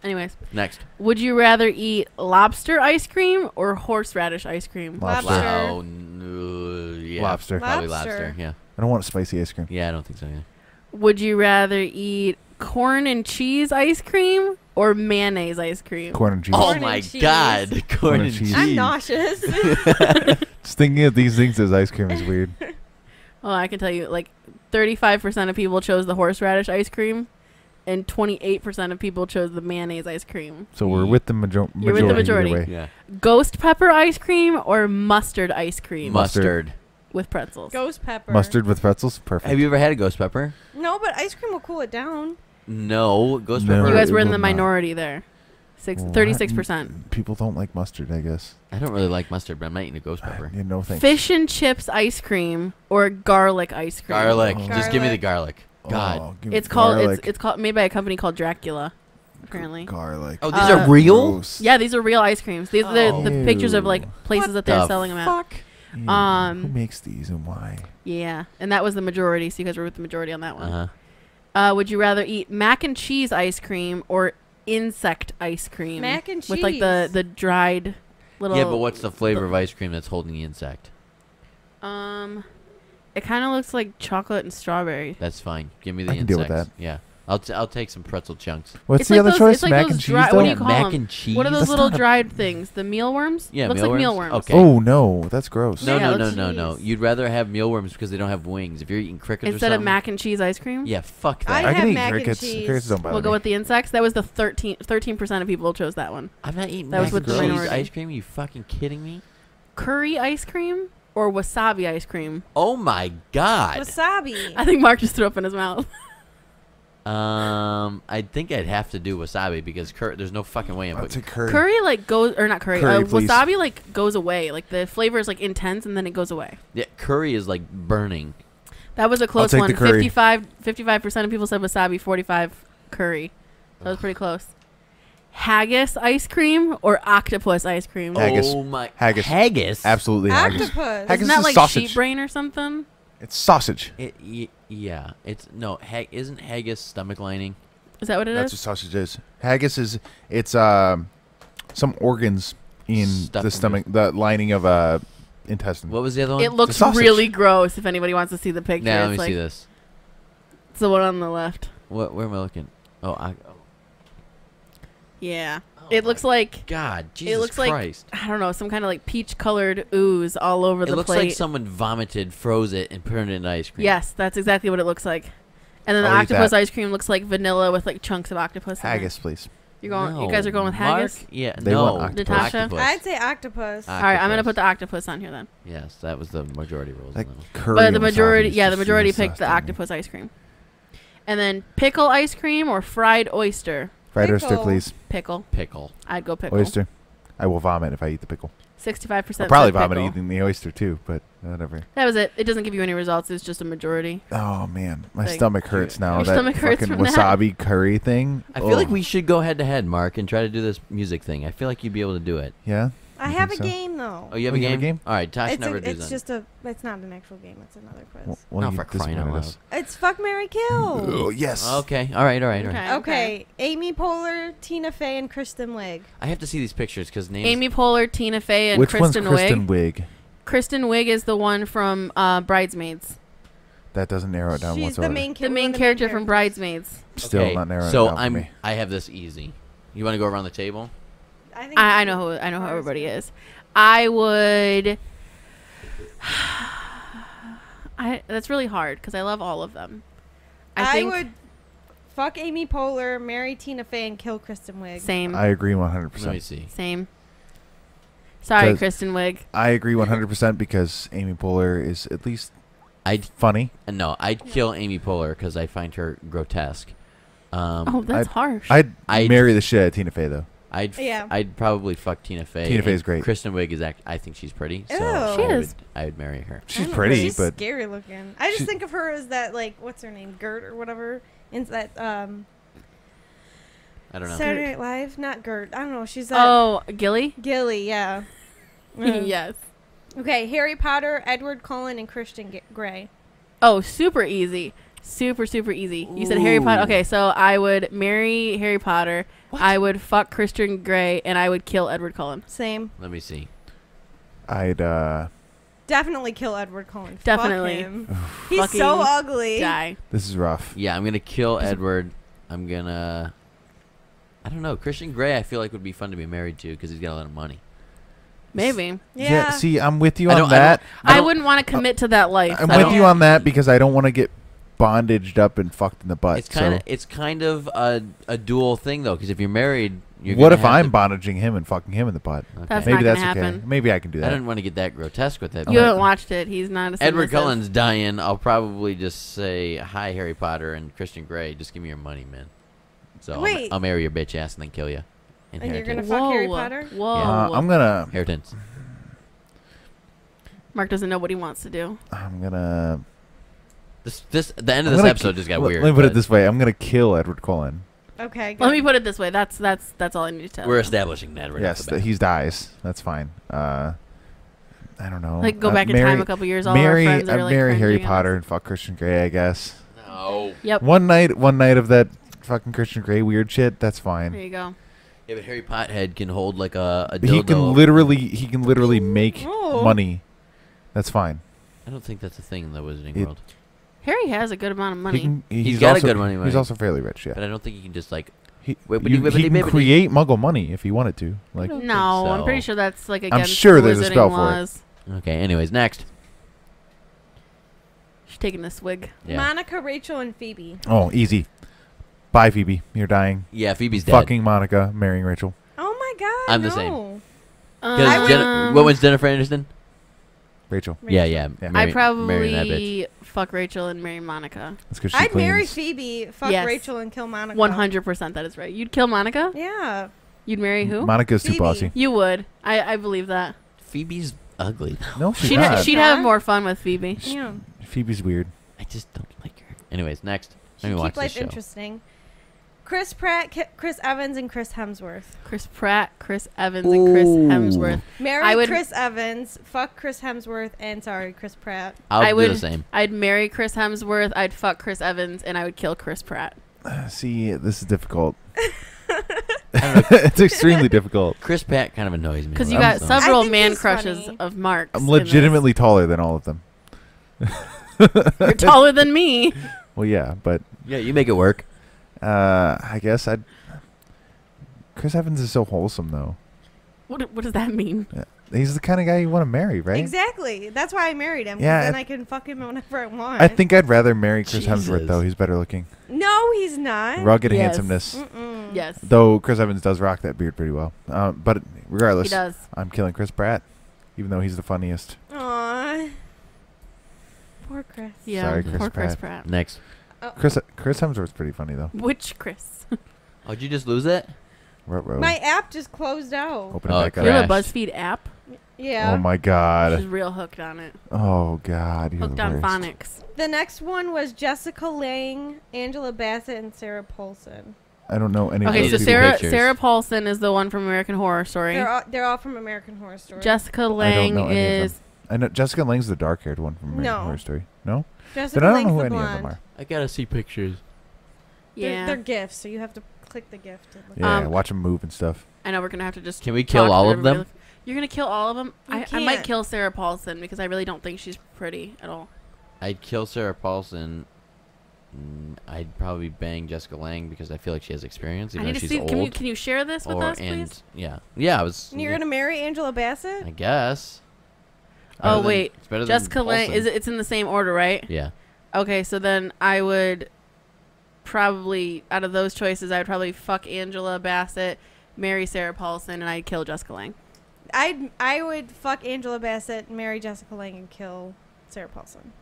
Anyways. Next. Would you rather eat lobster ice cream or horseradish ice cream? Lobster. Lobster. Oh, no, yeah. Lobster. Probably lobster. lobster, yeah. I don't want spicy ice cream. Yeah, I don't think so, yeah. Would you rather eat corn and cheese ice cream or mayonnaise ice cream? Corn and cheese. Oh, corn my cheese. God. Corn, corn and cheese. cheese. I'm nauseous. Just thinking of these things as ice cream is weird. Well, I can tell you, like, thirty-five percent of people chose the horseradish ice cream. And twenty-eight percent of people chose the mayonnaise ice cream. So we're with the major majority. You're with the majority. Way. Yeah. Ghost pepper ice cream or mustard ice cream? Mustard. With pretzels. Ghost pepper. Mustard with pretzels? Perfect. Have you ever had a ghost pepper? No, but ice cream will cool it down. No. Ghost no, pepper. You guys were in the minority not. there. Six, thirty-six percent. People don't like mustard, I guess. I don't really like mustard, but I'm not eating a ghost pepper. Uh, no thanks. Fish and chips ice cream or garlic ice cream? Garlic. Oh. Just garlic. give me the garlic. God, oh, it's called it's, it's called made by a company called Dracula, apparently. Garlic. Oh, these uh, are real. Gross. Yeah, these are real ice creams. These oh. are the, the pictures of like places what that they're the selling them fuck? at. Ew. Um, who makes these and why? Yeah, and that was the majority. So you guys were with the majority on that one. Uh -huh. uh, would you rather eat mac and cheese ice cream or insect ice cream? Mac and cheese with like the the dried little. Yeah, but what's the flavor the, of ice cream that's holding the insect? Um. It kind of looks like chocolate and strawberry. That's fine. Give me the I can insects. Deal with that. Yeah. I'll t I'll take some pretzel chunks. What's it's the like other those, choice? It's like mac those and cheese. What do you call mac them? And cheese. What are those that's little dried things? The mealworms? Yeah, looks mealworms? like mealworms. Okay. Oh no, that's gross. No, yeah, no, no, no, no. You'd rather have mealworms because they don't have wings. If you're eating crickets instead or something, of mac and cheese ice cream. Yeah, fuck that. I, I can eat mac crickets. And cheese. Crickets don't bother We'll me. Go with the insects. That was the thirteen percent of people chose that one. I'm not eating that mac was with and cheese minority. Ice cream. Are you fucking kidding me? Curry ice cream. Or wasabi ice cream. Oh my god. Wasabi. I think Mark just threw up in his mouth. um, I think I'd have to do wasabi because cur there's no fucking way I'm putting curry. Curry like goes or not curry. curry uh, wasabi like goes away. Like the flavor is like intense and then it goes away. Yeah, curry is like burning. That was a close one. fifty-five percent of people said wasabi, forty-five curry. That was pretty close. Haggis ice cream or octopus ice cream? Haggis. Oh my. Haggis. Haggis? Absolutely haggis. Octopus. Haggis isn't that is like sausage. Sheep brain or something? It's sausage. It, y yeah. It's, no, hag isn't haggis stomach lining? Is that what it That's is? That's what sausage is. Haggis is, it's uh, some organs in Stuff the stomach, the lining of uh, intestine. What was the other one? It looks really gross if anybody wants to see the picture. Now, let me like, see this. It's the one on the left. What? Where am I looking? Oh, I... Yeah, oh it looks like God. Jesus it looks Christ. Like I don't know, some kind of like peach-colored ooze all over it the plate. It looks like someone vomited, froze it, and put it in ice cream. Yes, that's exactly what it looks like. And then I'll the octopus ice cream looks like vanilla with like chunks of octopus. Haggis, in it. please. You're going. No. You guys are going with haggis. Mark? Yeah, they no. Want octopus. Natasha, octopus. I'd say octopus. octopus. All right, I'm gonna put the octopus on here then. Yes, that was the majority rules. Like but the majority, yeah, the majority picked the octopus ice cream. And then pickle ice cream or fried oyster. Fried oyster, please. Pickle. Pickle. I'd go pickle. Oyster. I will vomit if I eat the pickle. Sixty-five percent. Probably vomit pickle. Eating the oyster too, but whatever. That was it. It doesn't give you any results. It's just a majority. Oh man, my like, stomach hurts now. Your that stomach hurts fucking from wasabi that. Curry thing. I feel oh. like we should go head to head, Mark, and try to do this music thing. I feel like you'd be able to do it. Yeah. I have a so? game though. Oh, you have, oh, a, game? You have a game? All right, Tosh it's never a, does It's that. Just a. It's not an actual game. It's another quiz. Well, well, no, for crying out loud. It's fuck, marry, kill. Oh, yes. Okay. All right. All right. All right. Okay. okay. okay. Amy Poehler, Tina Fey, and Kristen Wiig. I have to see these pictures because names. Amy Poehler, Tina Fey, and Which Kristen Wiig. Which one's Kristen Wiig? Kristen Wiig is the one from uh, Bridesmaids. That doesn't narrow it down She's whatsoever. The main, the main the character main from Bridesmaids. Still okay. not narrowing so it down I'm, for me. I have this easy. You want to go around the table? I, think I, I know who I know who everybody is. I would. I that's really hard because I love all of them. I, I think would fuck Amy Poehler, marry Tina Fey, and kill Kristen Wiig. Same. I agree one hundred percent. Same. Sorry, Kristen Wiig. I agree one hundred percent because Amy Poehler is at least I'd funny. No, I'd kill Amy Poehler because I find her grotesque. Um, oh, that's I'd, harsh. I'd, I'd marry the shit out of Tina Fey though. I'd f yeah. I'd probably fuck Tina Fey. Tina Fey's great. Kristen Wiig is act I think she's pretty. So Ew. She I is. Would, I would marry her. She's pretty, she's but scary looking. I just think of her as that like what's her name, Gert or whatever, in that um. I don't know. Saturday Night Live, not Gert. I don't know. She's that oh Gilly. Gilly, yeah. Mm. Yes. Okay, Harry Potter, Edward Cullen, and Christian Grey. Oh, super easy. Super, super easy. You Ooh. Said Harry Potter. Okay, so I would marry Harry Potter. What? I would fuck Christian Grey, and I would kill Edward Cullen. Same. Let me see. I'd, uh... definitely kill Edward Cullen. Definitely. Fuck him. He's Fucking so ugly. Die. This is rough. Yeah, I'm going to kill Edward. I'm going to... I don't know. Christian Grey, I feel like, would be fun to be married to because he's got a lot of money. Maybe. Yeah. yeah see, I'm with you I on that. I, I wouldn't want to commit uh, to that life. I'm with you on that because I don't want to get... bondaged up and fucked in the butt. It's kind of so. It's kind of a, a dual thing though, because if you're married, you're what if I'm bondaging him and fucking him in the butt? Okay. That's Maybe not that's happen. Okay. Maybe I can do that. I didn't want to get that grotesque with that. You haven't watched it. He's not. A Edward Cullen's dying. I'll probably just say hi, Harry Potter and Christian Grey. Just give me your money, man. So Wait. I'll, I'll marry your bitch ass and then kill you. And you're gonna fuck Whoa. Harry Potter? Whoa! Yeah. Uh, I'm gonna inheritance. Mark doesn't know what he wants to do. I'm gonna. This, this, the end of this episode just got weird. Let me put it this way. I'm going to kill Edward Cullen. Okay. Let me put it this way. That's that's that's all I need to tell. We're establishing that right now. Yes, he dies. That's fine. Uh, I don't know. Like go uh, back in time a couple years. All our friends are like marry Harry Potter and fuck Christian Grey, I guess. No. Yep. One night, one night of that fucking Christian Grey weird shit. That's fine. There you go. Yeah, but Harry Pothead can hold like a. a dildo. He can literally, he can literally make money. That's fine. I don't think that's a thing in the Wizarding it, World. Harry has a good amount of money. He can, he's he's got also, a good money, money. He's also fairly rich, yeah. But I don't think he can just like. He, wibbity, you, wibbity, he can create Muggle money if he wanted to. Like no, so. I'm pretty sure that's like against I'm sure the there's a spell laws. For it. Okay. Anyways, next. She's taking a swig. Yeah. Monica, Rachel, and Phoebe. Oh, easy. Bye, Phoebe. You're dying. Yeah, Phoebe's dead. Fucking Monica, marrying Rachel. Oh my God. I'm no. the same. Um, Jen- what was Jennifer Aniston? Rachel. Rachel. Yeah, yeah. yeah. Mary, I probably fuck Rachel and marry Monica. That's 'cause she I'd cleans. marry Phoebe, fuck yes. Rachel, and kill Monica. one hundred percent that is right. You'd kill Monica? Yeah. You'd marry who? Monica's Phoebe. Too bossy. You would. I, I believe that. Phoebe's ugly. No, she's she'd not. Ha- she'd yeah. have more fun with Phoebe. She, yeah. Phoebe's weird. I just don't like her. Anyways, next. Let me watch this show. Keep life interesting. Chris Pratt, K- Chris Evans, and Chris Hemsworth. Chris Pratt, Chris Evans, Ooh. and Chris Hemsworth. Marry I would Chris Evans, fuck Chris Hemsworth, and sorry, Chris Pratt. I'll I do would, the same. I'd marry Chris Hemsworth, I'd fuck Chris Evans, and I would kill Chris Pratt. Uh, see, this is difficult. It's extremely difficult. Chris Pratt kind of annoys me. Because you got I'm several man crushes funny. Of Mark. I'm legitimately taller than all of them. You're taller than me. Well, yeah, but... Yeah, you make it work. Uh, I guess I'd. Chris Evans is so wholesome, though. What What does that mean? Yeah. He's the kind of guy you want to marry, right? Exactly. That's why I married him. Yeah. Then I, I can fuck him whenever I want. I think I'd rather marry Chris Jesus. Hemsworth, though. He's better looking. No, he's not. Rugged yes. handsomeness. Mm-mm. Yes. Though Chris Evans does rock that beard pretty well. Um, but regardless, he does. I'm killing Chris Pratt, even though he's the funniest. Aww. Poor Chris. Yeah. Sorry, Chris Poor Pratt. Chris Pratt. Next. Oh. Chris Chris Hemsworth's pretty funny, though. Which Chris? Oh, did you just lose it? Ruh-roh. My app just closed out. Open oh, it back up. You have a BuzzFeed app? Yeah. Oh, my God. She's real hooked on it. Oh, God. You're hooked on phonics. The next one was Jessica Lange, Angela Bassett, and Sarah Paulson. I don't know any okay, of those so Sarah pictures. Sarah Paulson is the one from American Horror Story. They're all, they're all from American Horror Story. Jessica Lange is... I know Jessica Lange's the dark-haired one from American no. Horror Story. No? Jessica then I don't Lange's know who any blonde. Of them are. I gotta see pictures. Yeah, they're, they're gifts, so you have to click the gift. And look yeah, um, watch them move and stuff. I know we're gonna have to just. Can we kill all of them? You're gonna kill all of them. I, I might kill Sarah Paulson because I really don't think she's pretty at all. I'd kill Sarah Paulson. I'd probably bang Jessica Lange because I feel like she has experience. Even I need though to she's see. Old. Can you can you share this with or, us, and, please? Yeah, yeah. I was. You're yeah. gonna marry Angela Bassett? I guess. Oh than, wait, it's Jessica Lange is it, it's in the same order, right? Yeah. Okay, so then I would probably out of those choices, I would probably fuck Angela Bassett, marry Sarah Paulson, and I'd kill Jessica Lange. I'd I would fuck Angela Bassett, marry Jessica Lange, and kill Sarah Paulson.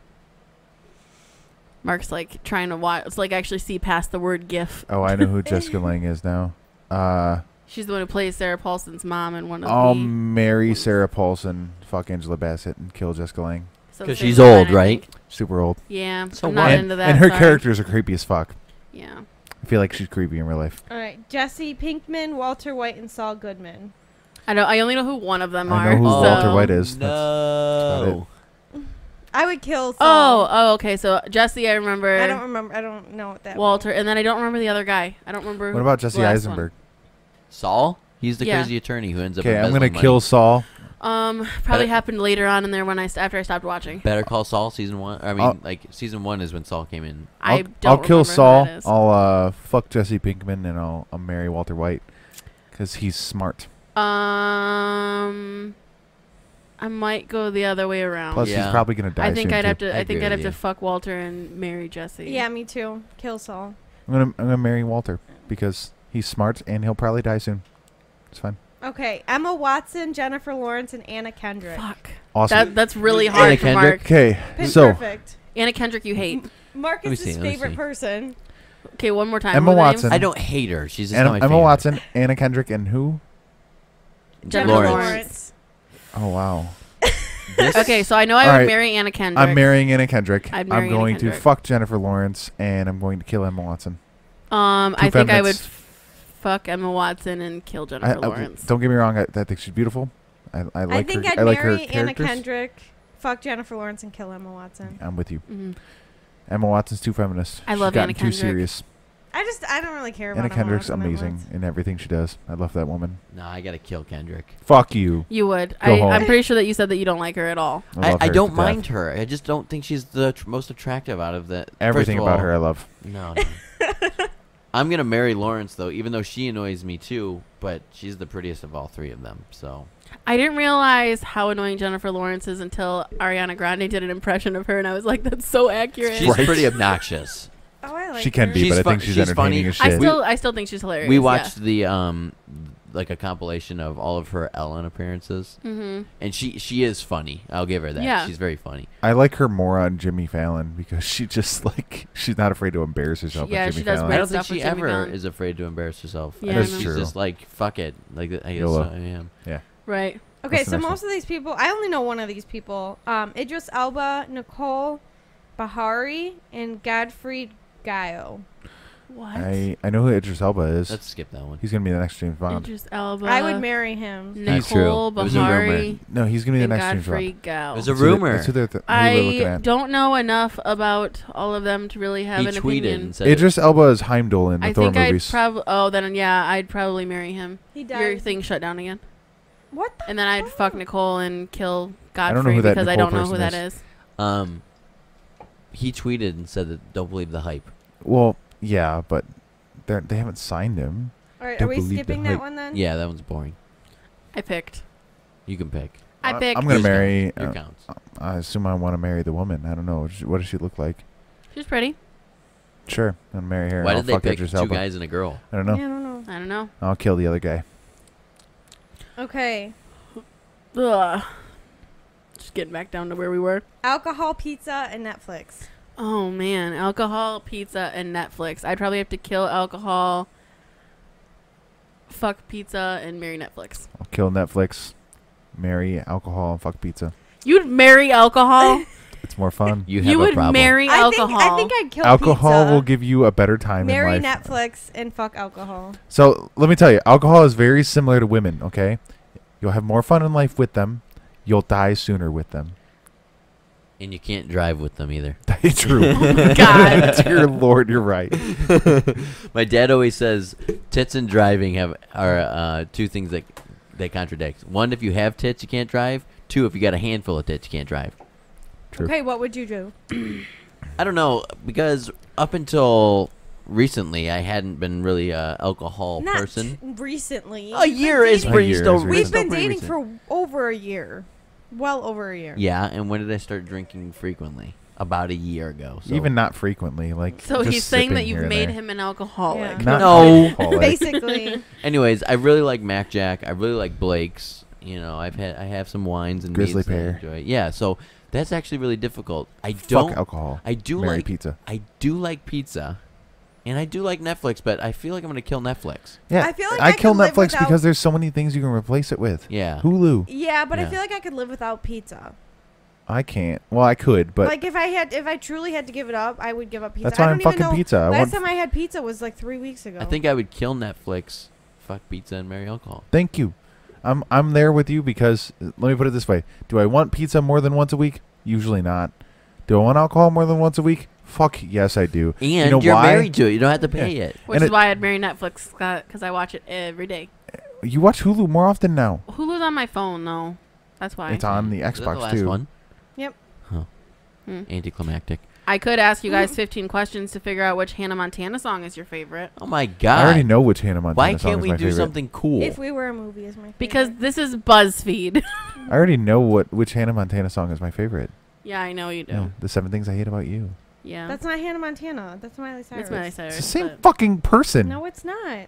Mark's like trying to watch, it's like actually see past the word GIF. Oh, I know who Jessica Lange is now. Uh, She's the one who plays Sarah Paulson's mom in one of I'll the. I'll marry ones. Sarah Paulson, fuck Angela Bassett, and kill Jessica Lange. Because she's old, right? Super old. Yeah. So I'm not and, into that. And her sorry. characters are creepy as fuck. Yeah. I feel like she's creepy in real life. All right. Jesse Pinkman, Walter White, and Saul Goodman. I know. I only know who one of them I are. I know who so. Walter White is. No. That's, that's I would kill Saul. Oh, oh, okay. So Jesse, I remember. I don't remember. I don't know what that Walter. Was. And then I don't remember the other guy. I don't remember. What about Jesse Eisenberg? One. Saul? He's the yeah. crazy attorney who ends up Okay, I'm going to kill Saul. Um, probably Better. happened later on in there when I after I stopped watching. Better Call Saul season one. I mean, I'll, like season one is when Saul came in. I don't I'll kill Saul. I'll uh fuck Jesse Pinkman and I'll, I'll marry Walter White because he's smart. Um, I might go the other way around. Plus, yeah. he's probably gonna die. I think soon I'd too. have to. I, I think I'd have you. to fuck Walter and marry Jesse. Yeah, me too. Kill Saul. I'm gonna I'm gonna marry Walter because he's smart and he'll probably die soon. It's fine. Okay, Emma Watson, Jennifer Lawrence, and Anna Kendrick. Fuck. Awesome. That, that's really hard Anna for Kendrick? Mark. Okay, so. Perfect. Anna Kendrick, you hate. M- Mark is his see, favorite person. Okay, one more time. Emma Watson. I don't hate her. She's just Anna, not my Emma favorite. Watson, Anna Kendrick, and who? Jennifer Lawrence. Lawrence. Oh, wow. Okay, so I know I would right. marry Anna Kendrick. I'm marrying Anna Kendrick. I'd marry I'm Anna going Kendrick. to fuck Jennifer Lawrence, and I'm going to kill Emma Watson. Um, Two I think I would... F- Fuck Emma Watson and kill Jennifer I, I, Lawrence. Don't get me wrong. I, I think she's beautiful. I, I like her. I think her, I'd I like marry Anna Kendrick, fuck Jennifer Lawrence, and kill Emma Watson. I'm with you. Mm-hmm. Emma Watson's too feminist. I she's love Anna Kendrick. She's gotten too serious. I just, I don't really care about Anna Kendrick's amazing in everything she does. I love that woman. No, I gotta kill Kendrick. Fuck you. You would. I, I'm pretty sure that you said that you don't like her at all. I, I, I don't mind death. her. I just don't think she's the tr most attractive out of that. Everything about all, her I love. No. no. I'm gonna marry Lawrence though, even though she annoys me too, but she's the prettiest of all three of them, so. I didn't realize how annoying Jennifer Lawrence is until Ariana Grande did an impression of her, and I was like, that's so accurate. She's right. pretty obnoxious. Oh, I like She can her. be, she's but I think she's, she's entertaining funny. as shit. I still, I still think she's hilarious. We watched yeah. the, um, like a compilation of all of her Ellen appearances, mm-hmm. and she, she is funny. I'll give her that. Yeah. She's very funny. I like her more on Jimmy Fallon because she just, like, she's not afraid to embarrass herself. She, yeah, Jimmy she does. Fallon. I don't think she ever Fallon. is afraid to embarrass herself. Yeah, that's she's true. She's just like, fuck it. Like, I guess so, I am. Yeah. Right. Okay, so most one? of these people, I only know one of these people. Um, Idris Elba, Nicole Bahari, and Godfrey Gayo. What? I, I know who Idris Elba is. Let's skip that one. He's going to be the next James Bond. Idris Elba. I would marry him. Nicole Bahari. No, he's going to be the next Godfrey James Bond. Gayo. It was a rumor. Who th who I don't know enough about all of them to really have he an tweeted opinion. And said Idris Elba is Heimdall in the I Thor think movies. I'd oh, then yeah, I'd probably marry him. He died. Your thing shut down again. What the and then I'd fuck Nicole and kill Godfrey because I don't know who that, I don't know who that is. is. Um, he tweeted and said that don't believe the hype. Well, yeah, but they they haven't signed him. All right, don't are we skipping that one then? Yeah, that one's boring. I picked. You can pick. I uh, picked. I'm gonna Who's marry. Your uh, counts. I assume I want to marry the woman. I don't know. What does she look like? She's pretty. Sure, I'm gonna marry her. Why I'll did fuck they pick Idris two Elba. guys and a girl? I don't know. Yeah, I don't know. I don't know. I'll kill the other guy. Okay. Ugh. Just getting back down to where we were. Alcohol, pizza, and Netflix. Oh, man. Alcohol, pizza, and Netflix. I'd probably have to kill alcohol, fuck pizza, and marry Netflix. I'll kill Netflix, marry alcohol, and fuck pizza. You'd marry alcohol? It's more fun. You, have you would a problem. marry alcohol. I think, I think I'd kill alcohol. Alcohol will give you a better time. Marry in life. Netflix and fuck alcohol. So let me tell you, alcohol is very similar to women. Okay, you'll have more fun in life with them. You'll die sooner with them. And you can't drive with them either. That's true. Oh God, dear Lord, you're right. My dad always says tits and driving have are uh, two things that they contradict. One, if you have tits, you can't drive. Two, if you got a handful of tits, you can't drive. True. Okay, what would you do? I don't know, because up until recently, I hadn't been really an alcohol Not person. recently. A year is pretty still recent. We've been dating for over a year. Well over a year. Yeah, and when did I start drinking frequently? About a year ago. So. Even not frequently. like. So he's saying that you've made him an alcoholic. Yeah. Not no. Alcoholic. Basically. Anyways, I really like Mac Jack. I really like Blake's. You know, I've had I have some wines and Grizzly Pear. Enjoy. Yeah, so that's actually really difficult. I don't Fuck alcohol. I do Marry like pizza. I do like pizza, and I do like Netflix, but I feel like I'm gonna kill Netflix. Yeah, I feel like I, I kill Netflix because there's so many things you can replace it with. Yeah, Hulu. Yeah, but yeah. I feel like I could live without pizza. I can't. Well, I could, but like if I had, if I truly had to give it up, I would give up pizza. That's why I don't I'm even fucking know, pizza. Last I want time I had pizza was like three weeks ago. I think I would kill Netflix, fuck pizza, and marry alcohol. Thank you. I'm I'm there with you because let me put it this way: do I want pizza more than once a week? Usually not. Do I want alcohol more than once a week? Fuck yes, I do. And you know you're why? married to it; you don't have to pay yeah. it. Which and is it, why I'd marry Netflix because I watch it every day. You watch Hulu more often now. Hulu's on my phone though. That's why it's on the Xbox the last too. One? Yep. Huh. Hmm. Anticlimactic. I could ask you guys fifteen questions to figure out which Hannah Montana song is your favorite. Oh, my God. I already know which Hannah Montana Why song is my favorite. Why can't we do something cool? If We Were a Movie is my favorite. Because this is BuzzFeed. I already know what which Hannah Montana song is my favorite. Yeah, I know you do. Yeah, the seven things I hate about you. Yeah. That's not Hannah Montana. That's Miley Cyrus. It's Miley Cyrus. It's the same fucking person. No, it's not.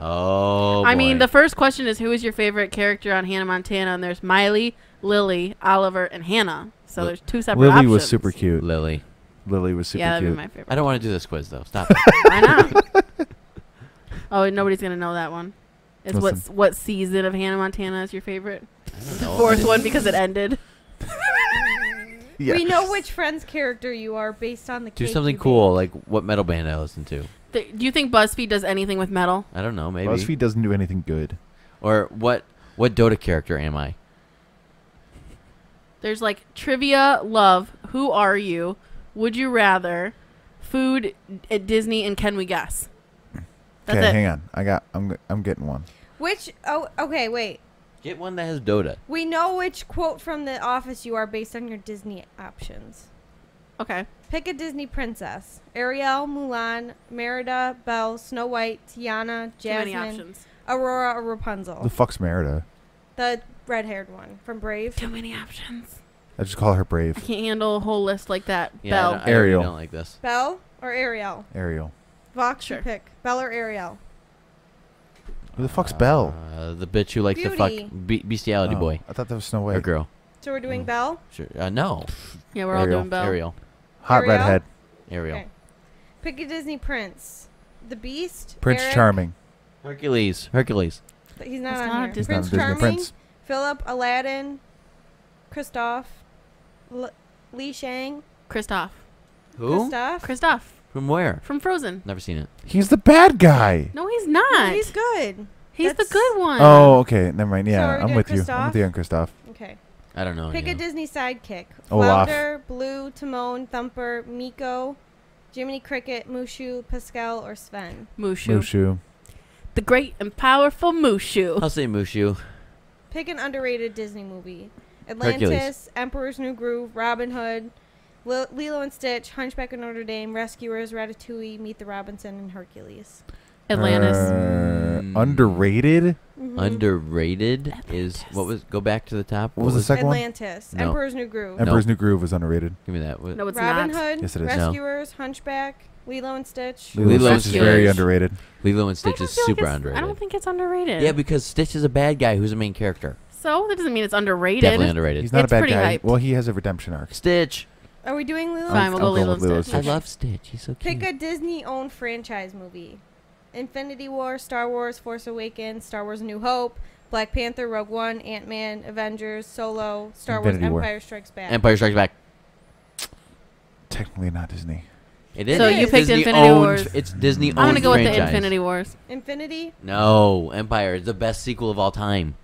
Oh, boy. I mean, the first question is, who is your favorite character on Hannah Montana? And there's Miley, Lily, Oliver, and Hannah. So L there's two separate Lily options. Lily was super cute. Lily. Lily was super yeah, that'd cute. Be my favorite. I don't want to do this quiz though. Stop. Why not? Oh, nobody's gonna know that one. Is what's what season of Hannah Montana is your favorite? The fourth one because it ended. Yes. We know which Friends character you are based on the. Do something cool, like what metal band I listen to. The, do you think BuzzFeed does anything with metal? I don't know. Maybe BuzzFeed doesn't do anything good. Or what? What Dota character am I? There's like trivia, love, who are you? Would you rather, food at Disney, and can we guess? That's okay, hang on. I got. I'm. I'm getting one. Which? Oh, okay. Wait. Get one that has Dota. We know which quote from The Office you are based on your Disney options. Okay. Pick a Disney princess: Ariel, Mulan, Merida, Belle, Snow White, Tiana, Jasmine, too many options. Aurora, or Rapunzel. Who the fuck's Merida? The red-haired one from Brave. Too many options. I just call her Brave. I can't handle a whole list like that. Yeah, Belle, no, I Ariel. Don't like this. Belle or Ariel. Ariel. Vox, sure. You pick Belle or Ariel. Who the fuck's uh, Belle? Uh, the bitch who likes to fuck be bestiality oh, boy. I thought that was Snow White. Or girl. So we're doing oh. Belle? Sure. Uh, no. Yeah, we're Ariel. all doing Belle. Ariel. Hot Ariel? redhead. Ariel. Okay. Pick a Disney prince. The Beast. Prince Eric. Charming. Hercules. Hercules. But he's not That's on not here. Prince not Charming. Prince. Philip. Aladdin. Kristoff. Li Shang. Kristoff. Who? Kristoff. Kristoff. From where? From Frozen. Never seen it. He's the bad guy. No, he's not. No, he's good. He's That's the good one. Oh, okay. Never mind. Yeah, so I'm with Kristoff? you. I'm with you on Kristoff. Okay. I don't know. Pick you know. a Disney sidekick. Olaf. Flounder, Blue, Timon, Thumper, Miko, Jiminy Cricket, Mushu, Pascal, or Sven. Mushu. Mushu. The great and powerful Mushu. I'll say Mushu. Pick an underrated Disney movie. Atlantis, Hercules. Emperor's New Groove, Robin Hood, Lilo and Stitch, Hunchback of Notre Dame, Rescuers, Ratatouille, Meet the Robinson, and Hercules. Atlantis. Uh, mm. Underrated? Mm-hmm. Underrated Atlantis. is... What was... Go back to the top. What, what was, was the second Atlantis. one? Atlantis. No. Emperor's New Groove. Emperor's no. New Groove was underrated. Give me that. What? No, it's Robin not. Hood, yes, it is. Rescuers, no. Hunchback, Lilo and Stitch. Lilo, Lilo and Stitch is very underrated. Lilo and Stitch is super like underrated. I don't think it's underrated. Yeah, because Stitch is a bad guy who's the main character. So? That doesn't mean it's underrated. Definitely underrated. He's not it's a bad guy. Hyped. Well, he has a redemption arc. Stitch. Are we doing Lilo? Fine, we'll go Lilo and Stitch. Stitch. I love Stitch. He's so cute. Pick a Disney-owned franchise movie. Infinity War, Star Wars, Force Awakens, Star Wars New Hope, Black Panther, Rogue One, Ant-Man, Avengers, Solo, Star Infinity Wars, War. Empire Strikes Back. Empire Strikes Back. Technically not Disney. It is. So it is. you picked Disney Infinity owned, Wars. It's Disney-owned I'm going to go franchise. with the Infinity Wars. Infinity? No. Empire is the best sequel of all time.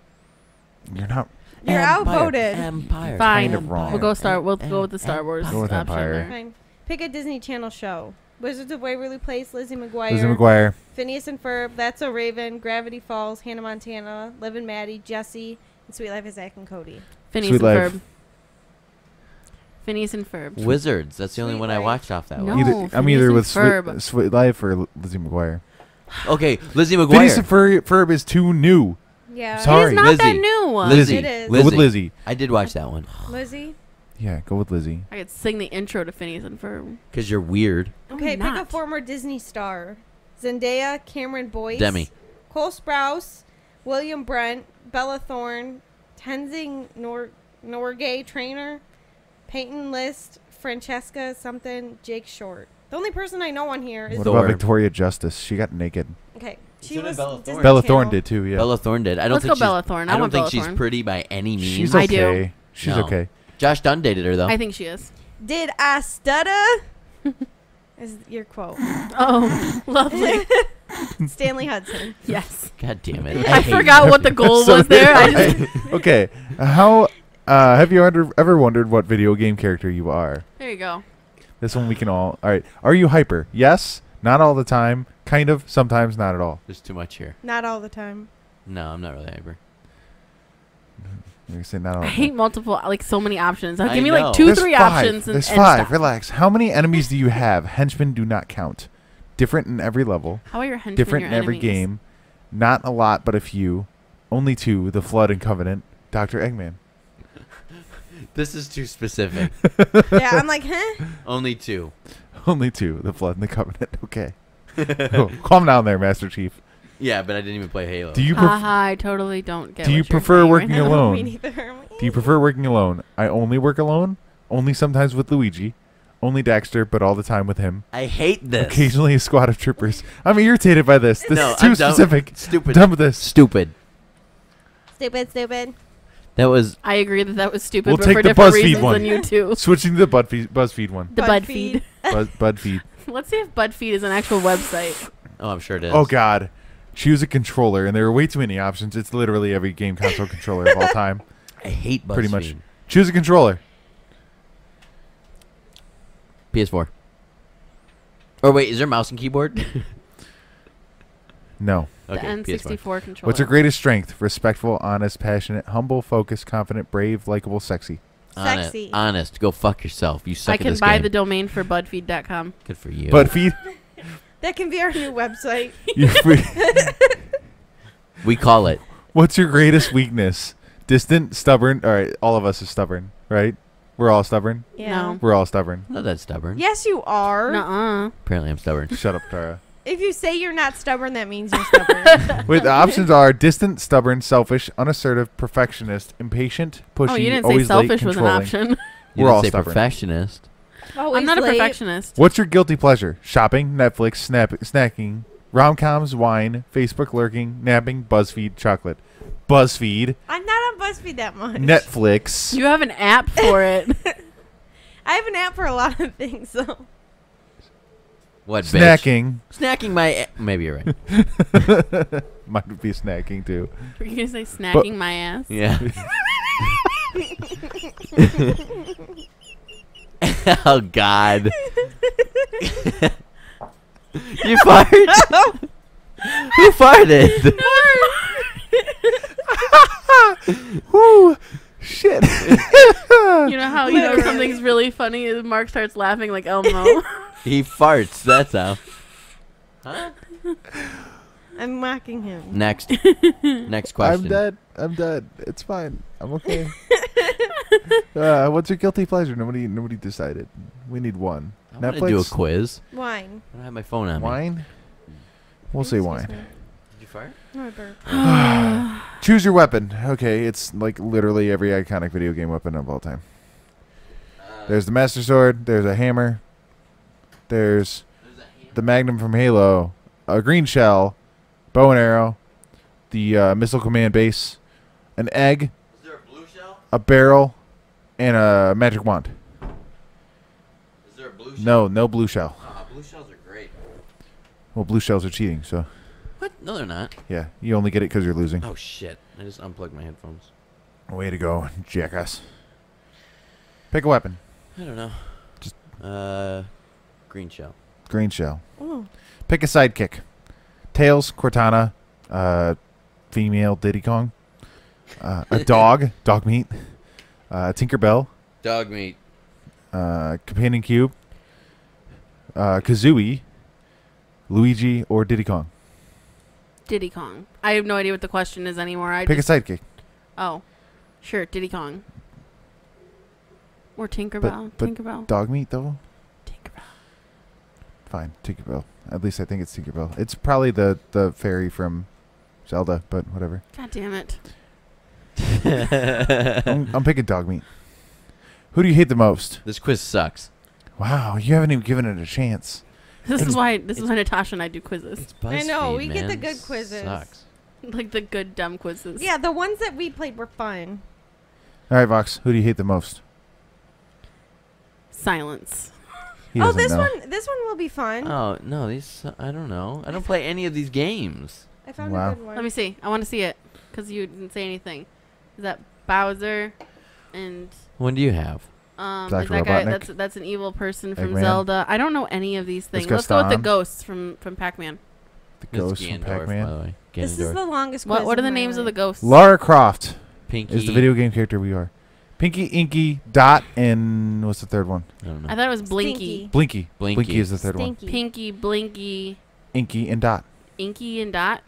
You're not... You're Empire, outvoted. Empire. Fine. Kind of wrong. We'll go Star. We'll Empire. go with the Star Wars. Go with Empire. Fine. Pick a Disney Channel show: Wizards of Waverly Place, Lizzie McGuire, Lizzie McGuire, Phineas and Ferb, That's So Raven, Gravity Falls, Hannah Montana, Liv and Maddie, Jesse, and Sweet Life of Zack and Cody. Phineas Sweet and Life. Ferb. Phineas and Ferb. Wizards. That's the only Sweet one Life. I watched off that no, one. Either, I'm either with Sweet, Sweet Life or Lizzie McGuire. Okay, Lizzie McGuire. Phineas and Ferb, Ferb is too new. Yeah, Sorry. It is not Lizzie. that new one. Lizzie. It is. Lizzie. Go with Lizzie. I did watch that one. Lizzie? Yeah, go with Lizzie. I could sing the intro to Phineas and Ferb. Because you're weird. Okay, pick a former Disney star. Zendaya, Cameron Boyce. Demi. Cole Sprouse, William Brent, Bella Thorne, Tenzing Nor Norgay Trainer, Peyton List, Francesca something, Jake Short. The only person I know on here is... What Thor. about Victoria Justice? She got naked. Okay. She was Bella Thorne. Bella Thorne did too, yeah. Bella Thorne did. I don't Let's think go Bella Thorne. I, I don't think Bella she's Thorne. pretty by any means. She's okay. I do. She's no. okay. Josh Dunn dated her though. I think she is. Did I stutter? Is your quote. Oh, lovely. Stanley Hudson. Yes. God damn it. I, I forgot what the goal so was there. I just okay. How uh, have you ever wondered what video game character you are? There you go. This one we can all. All right. Are you hyper? Yes. Not all the time. Kind of. Sometimes not at all. There's too much here. Not all the time. No, I'm not really hyper. You're saying not all I the hate time. multiple, like so many options. Like, give me know. like two, There's three five. options. And, There's and five. Stop. Relax. How many enemies do you have? Henchmen do not count. Different in every level. How are your henchmen? Different your in enemies? every game. Not a lot, but a few. Only two. The Flood and Covenant. Doctor Eggman. This is too specific. Yeah, I'm like, huh? Only two. Only two. The Flood and the Covenant. Okay. Oh, calm down there, Master Chief. Yeah, but I didn't even play Halo. Do you uh-huh, I totally don't get it. Do you prefer working right alone? Me neither. Do you prefer working alone? I only work alone. Only sometimes with Luigi. Only Daxter, but all the time with him. I hate this. Occasionally a squad of troopers. I'm irritated by this. This no, is too I'm specific. Dumb. Stupid. Done with this. Stupid. Stupid, stupid. That was. I agree that that was stupid. We'll but take for the BuzzFeed one. You too. Switching to the Budfeed, BuzzFeed one. The Budfeed. Bud Budfeed. Let's see if Budfeed is an actual website. Oh, I'm sure it is. Oh God, choose a controller, and there are way too many options. It's literally every game console controller of all time. I hate Budfeed. Pretty much. Choose a controller. P S four. Or wait, is there mouse and keyboard? No. Okay, the N sixty-four controller. What's her greatest strength? Respectful, honest, passionate, humble, focused, confident, brave, likable, sexy. Sexy. Honest. honest. Go fuck yourself. You suck I can at this buy game. The domain for budfeed dot com. Good for you. Budfeed? That can be our new website. We call it. What's your greatest weakness? Distant, stubborn. All right. All of us are stubborn, right? We're all stubborn? Yeah. No. We're all stubborn. Not that stubborn. Yes, you are. Nuh-uh. Apparently I'm stubborn. Shut up, Tara. If you say you're not stubborn, that means you're stubborn. Wait, the options are distant, stubborn, selfish, unassertive, perfectionist, impatient, pushy, oh, you didn't always say selfish late, was an option. You We're didn't all say stubborn. Perfectionist. Always I'm not late. a perfectionist. What's your guilty pleasure? Shopping, Netflix, snap snacking, rom-coms, wine, Facebook lurking, napping, BuzzFeed, chocolate. BuzzFeed. I'm not on BuzzFeed that much. Netflix. You have an app for it. I have an app for a lot of things, though. What, snacking. Bitch? Snacking my... Maybe you're right. Might be snacking, too. Were you going to say snacking but my ass? Yeah. Oh, God. You farted? No. Who farted? No. Woo. Shit. You know how you know something's really funny? Mark starts laughing like Elmo. He farts, that's how. Huh? I'm mocking him. Next. Next question. I'm dead. I'm dead. It's fine. I'm okay. uh, what's your guilty pleasure? Nobody nobody decided. We need one. I'm going to do a quiz. Wine. I don't have my phone on wine? me. Wine? We'll say wine. Me. Did you fart? No, I burped. Choose your weapon. Okay, it's like literally every iconic video game weapon of all time. Uh, there's the Master Sword. There's a hammer. There's the Magnum from Halo, a green shell, bow and arrow, the uh, missile command base, an egg, is there a blue shell? A barrel, and a magic wand. Is there a blue shell? No, no blue shell. Uh, blue shells are great. Well, blue shells are cheating, so. What? No, they're not. Yeah, you only get it because you're losing. Oh, shit. I just unplugged my headphones. Way to go, jackass. Pick a weapon. I don't know. Just. Uh... Green shell. Green shell. Ooh. Pick a sidekick. Tails, Cortana, uh, female Diddy Kong, uh, a dog, dog meat, uh, Tinkerbell. Dog meat. Uh, companion cube, uh, Kazooie, Luigi, or Diddy Kong. Diddy Kong. I have no idea what the question is anymore. I Pick just... a sidekick. Oh, sure, Diddy Kong. Or Tinkerbell. But, but Tinkerbell. Dog meat, though? Fine, Tinkerbell. At least I think it's Tinkerbell. It's probably the, the fairy from Zelda, but whatever. God damn it. I'm, I'm picking dog meat. Who do you hate the most? This quiz sucks. Wow, you haven't even given it a chance. This it's, is why this is why Natasha and I do quizzes. It's BuzzFeed, I know, we man. get the good quizzes. Sucks. Like the good, dumb quizzes. Yeah, the ones that we played were fun. All right, Vox, who do you hate the most? Silence. He oh, this know. one, this one will be fun. Oh no, these uh, I don't know. I don't play any of these games. I found wow. a good one. Let me see. I want to see it because you didn't say anything. Is that Bowser? And when do you have? Um, Doctor Robotnik. That guy, that's that's an evil person from Eggman. Zelda. I don't know any of these things. Let's, Let's go with the ghosts from from Pac-Man. The ghosts from Pac-Man. This is the longest. What What are the names of the ghosts? Lara Croft. Pinky is the video game character we are. Pinky, Inky, Dot, and what's the third one? I don't know. I thought it was Blinky. Stinky. Blinky. Blinky. Blinky is the third Stinky. one. Pinky, Blinky. Inky, and Dot. Inky and Dot?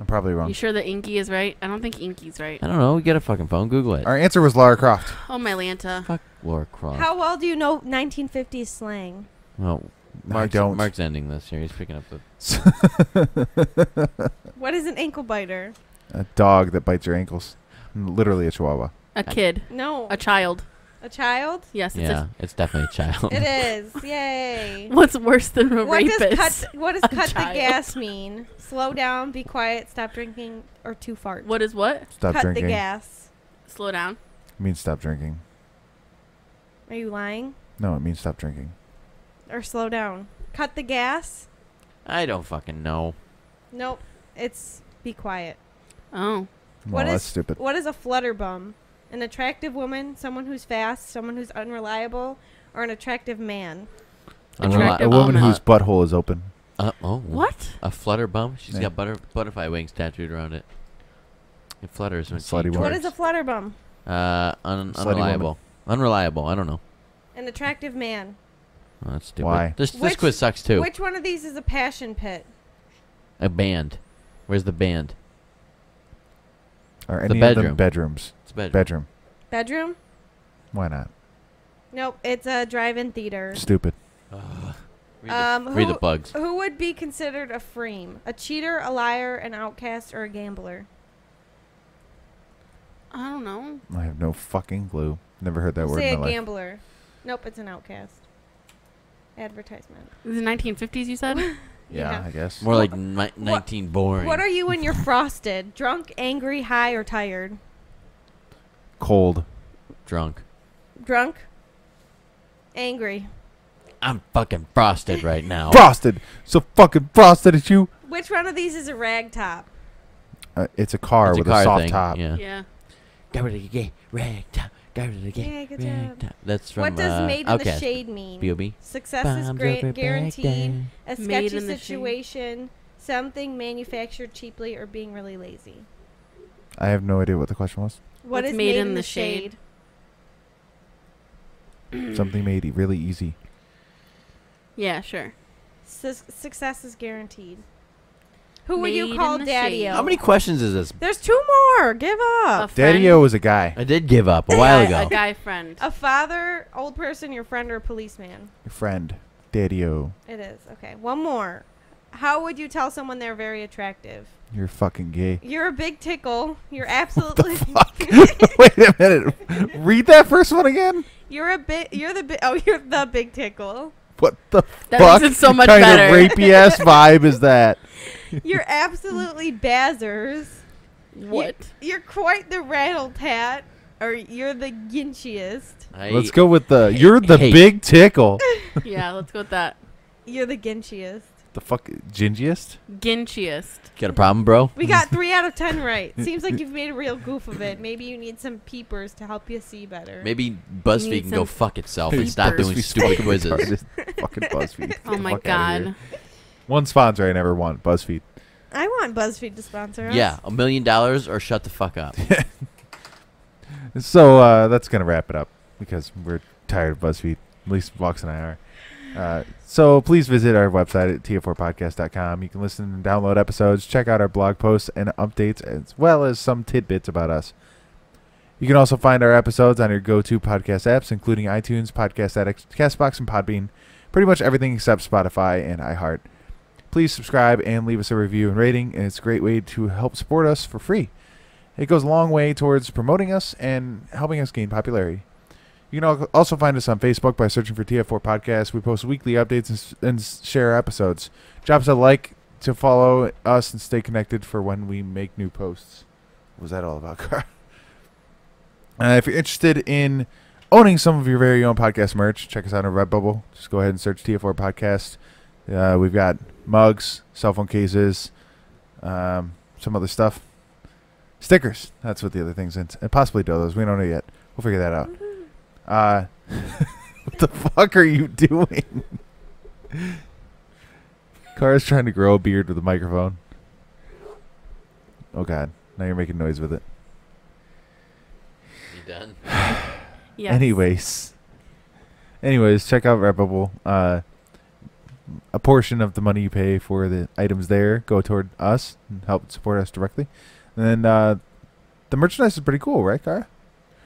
I'm probably wrong. You sure that Inky is right? I don't think Inky's right. I don't know. We get a fucking phone. Google it. Our answer was Lara Croft. Oh, my Lanta. Fuck Lara Croft. How well do you know nineteen fifties slang? Well, Mark's, I don't. Mark's ending this here. He's picking up the... What is an ankle biter? A dog that bites your ankles. Literally a chihuahua. A kid. No. A child. A child? Yes. It's yeah, it's definitely a child. It is. Yay. What's worse than a what rapist? Does cut, what does a cut child. the gas mean? Slow down, be quiet, stop drinking, or to fart. What is what? Stop cut drinking. Cut the gas. Slow down. It means stop drinking. Are you lying? No, it means stop drinking. Or slow down. Cut the gas? I don't fucking know. Nope. It's be quiet. Oh. Well, what that's is, stupid. What is a flutterbum? An attractive woman, someone who's fast, someone who's unreliable, or an attractive man. Attractive a woman whose butthole is open. Uh, oh. What? A flutter bum? She's yeah. got butter, butterfly wings tattooed around it. It flutters when she works. What is a flutter bum? Uh, un, unreliable. Unreliable. I don't know. An attractive man. Oh, that's stupid. Why? This, which, this quiz sucks too. Which one of these is a passion pit? A band. Where's the band? Or any the bedroom. Of them bedrooms. It's bedroom. Bedroom. Bedroom? Why not? Nope. It's a drive-in theater. Stupid. Ugh. Read the, um, who, read the bugs. Who would be considered a freem? A cheater, a liar, an outcast, or a gambler? I don't know. I have no fucking clue. Never heard that word in my life. Say a gambler. Nope, it's an outcast. Advertisement. Is it nineteen fifties you said? yeah, yeah, I guess. More like ni nineteen what, boring. What are you when you're frosted? Drunk, angry, high, or tired? Cold. Drunk. Drunk? Angry. I'm fucking frosted right now. Frosted. So fucking frosted at you. Which one of these is a rag top? Uh, it's a car it's with a, car a soft thing. Top. Yeah. yeah. Got rid of the gay rag top. Got rid of the gay yeah, rag top. That's from What does uh, Made in the Shade mean? B O B Success Bombs is great, guaranteed. A sketchy situation. Something manufactured cheaply or being really lazy. I have no idea what the question was. What What's is made, made in, in the shade? shade? Something made really easy. Yeah, sure. Su success is guaranteed. Who would you call Daddy-O? How many questions is this? There's two more. Give up. Daddy-O was a guy. I did give up a while ago. A guy friend. A father, old person, your friend, or a policeman? Your friend. Daddy-O. It is. Okay. One more. How would you tell someone they're very attractive? You're fucking gay. You're a big tickle. You're absolutely. What the fuck? Wait a minute. Read that first one again. You're a bit. You're the. Bi oh, you're the big tickle. What the that fuck makes it so much kind better. Of rapey ass vibe is that? You're absolutely bazzers. What? You, you're quite the rattle tat, or you're the ginchiest. I let's go with the. You're the hate. Big tickle. Yeah, let's go with that. You're the ginchiest. The fuck, gingiest? Ginchiest. Got a problem, bro? We got three out of ten right. Seems like you've made a real goof of it. Maybe you need some peepers to help you see better. Maybe BuzzFeed can go fuck itself peepers. And stop doing stupid quizzes. Fucking BuzzFeed. Oh my god. One sponsor I never want, BuzzFeed. I want BuzzFeed to sponsor us. Yeah, a million dollars or shut the fuck up. So uh, that's gonna wrap it up because we're tired of BuzzFeed. At least Box and I are. Uh, so please visit our website at T F four podcast dot com. You can listen and download episodes, check out our blog posts and updates, as well as some tidbits about us. You can also find our episodes on your go-to podcast apps, including iTunes, Podcast Addict, Castbox, and Podbean. Pretty much everything except Spotify and iHeart. Please subscribe and leave us a review and rating, and it's a great way to help support us for free. It goes a long way towards promoting us and helping us gain popularity. You can also find us on Facebook by searching for T F four Podcast. We post weekly updates and, and share episodes. Drop us a like to follow us and stay connected for when we make new posts. What was that all about, Carl? Uh, if you're interested in owning some of your very own podcast merch, check us out on Redbubble. Just go ahead and search T F four Podcast. Uh, we've got mugs, cell phone cases, um, some other stuff. Stickers. That's what the other thing's in. And possibly dildos. We don't know yet. We'll figure that out. Uh, what the fuck are you doing? Cara's trying to grow a beard with a microphone. Oh god, now you're making noise with it. You done? Yeah. Anyways, anyways, check out Redbubble. Uh, a portion of the money you pay for the items there go toward us and help support us directly. And then uh, the merchandise is pretty cool, right, Cara?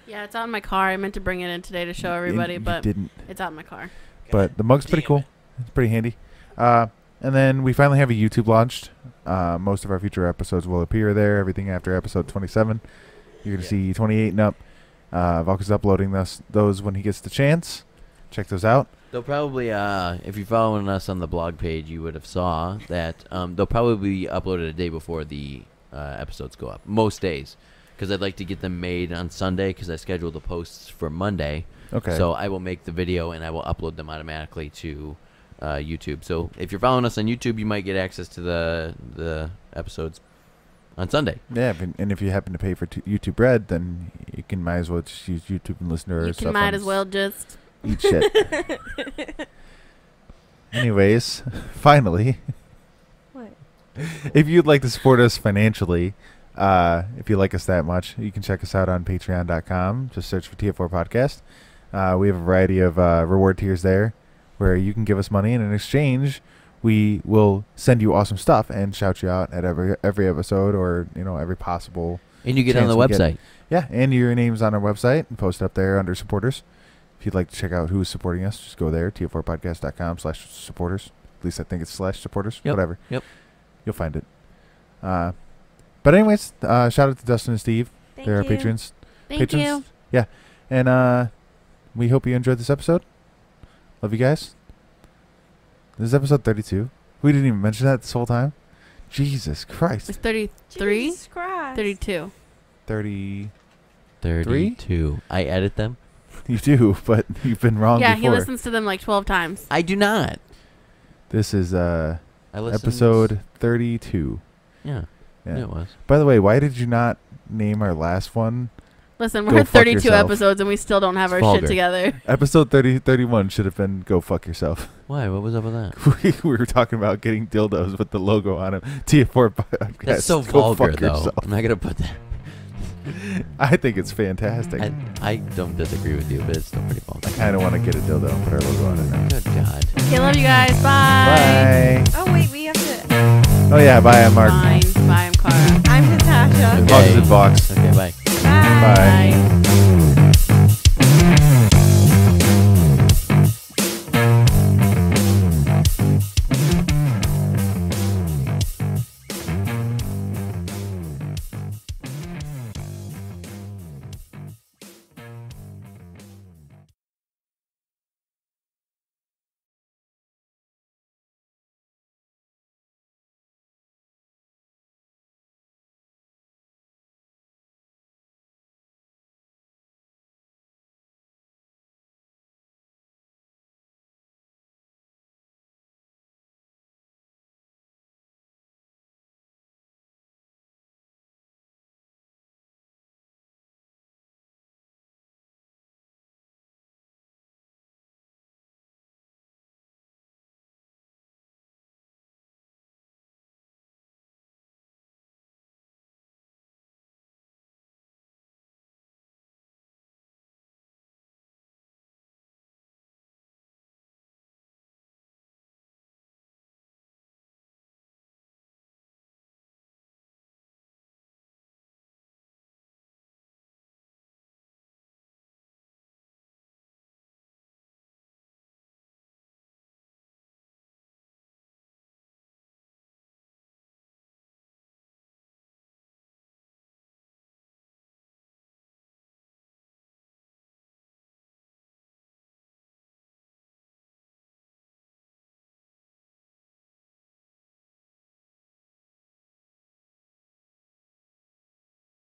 Yeah, it's out in my car. I meant to bring it in today to show everybody, you but didn't. It's out in my car. But the mug's pretty cool. It's pretty handy. Uh, and then we finally have a YouTube launched. Uh, most of our future episodes will appear there. Everything after episode twenty-seven. You're going to yeah. see twenty-eight and up. Uh, Valka's uploading those, those when he gets the chance. Check those out. They'll probably, uh, if you're following us on the blog page, you would have saw that um, they'll probably be uploaded a day before the uh, episodes go up. Most days. Because I'd like to get them made on Sunday because I schedule the posts for Monday. Okay. So I will make the video and I will upload them automatically to uh, YouTube. So if you're following us on YouTube, you might get access to the the episodes on Sunday. Yeah, and if you happen to pay for YouTube Red, then you can might as well just use YouTube and listen to our stuff. You can might as well just eat shit. Anyways, finally. What? If you'd like to support us financially, uh, if you like us that much, you can check us out on patreon dot com. Just search for T F four Podcast. Uh, we have a variety of uh, reward tiers there where you can give us money, and in exchange, we will send you awesome stuff and shout you out at every every episode, or you know, every possible. And you get on the website. Yeah, and your name's on our website and posted up there under supporters. If you'd like to check out who is supporting us, just go there, T F four podcast dot com slash supporters. At least I think it's slash supporters. Yep. Whatever. Yep. You'll find it. Uh, but anyways, uh, shout out to Dustin and Steve. Thank They're you. our patrons. Thank patrons. you. Yeah. And uh, we hope you enjoyed this episode. Love you guys. This is episode thirty-two. We didn't even mention that this whole time. Jesus Christ. It's thirty-three? Jesus Christ. thirty-two. thirty. thirty-two. I edit them. You do, but you've been wrong yeah, before. Yeah, he listens to them like twelve times. I do not. This is uh, episode thirty-two. Yeah, yeah. It was. By the way, why did you not name our last one? Listen, we're at thirty-two episodes and we still don't have it's our vulgar. shit together. Episode thirty, thirty-one should have been Go Fuck Yourself. Why? What was up with that? we, we were talking about getting dildos with the logo on them. T F four Podcast. That's so Go vulgar, fuck though. Yourself. I'm not going to put that. I think it's fantastic. I, I don't disagree with you, but it's still pretty fun. I kind of want to get a dildo and put our logo on it now. Good God. Okay, love you guys. Bye. Bye. Oh, wait, we have to. Oh, yeah. Bye, I'm Mark. Fine. Bye, I'm Clara. I'm Natasha. Okay. Box is box. Okay, bye. Bye. Bye.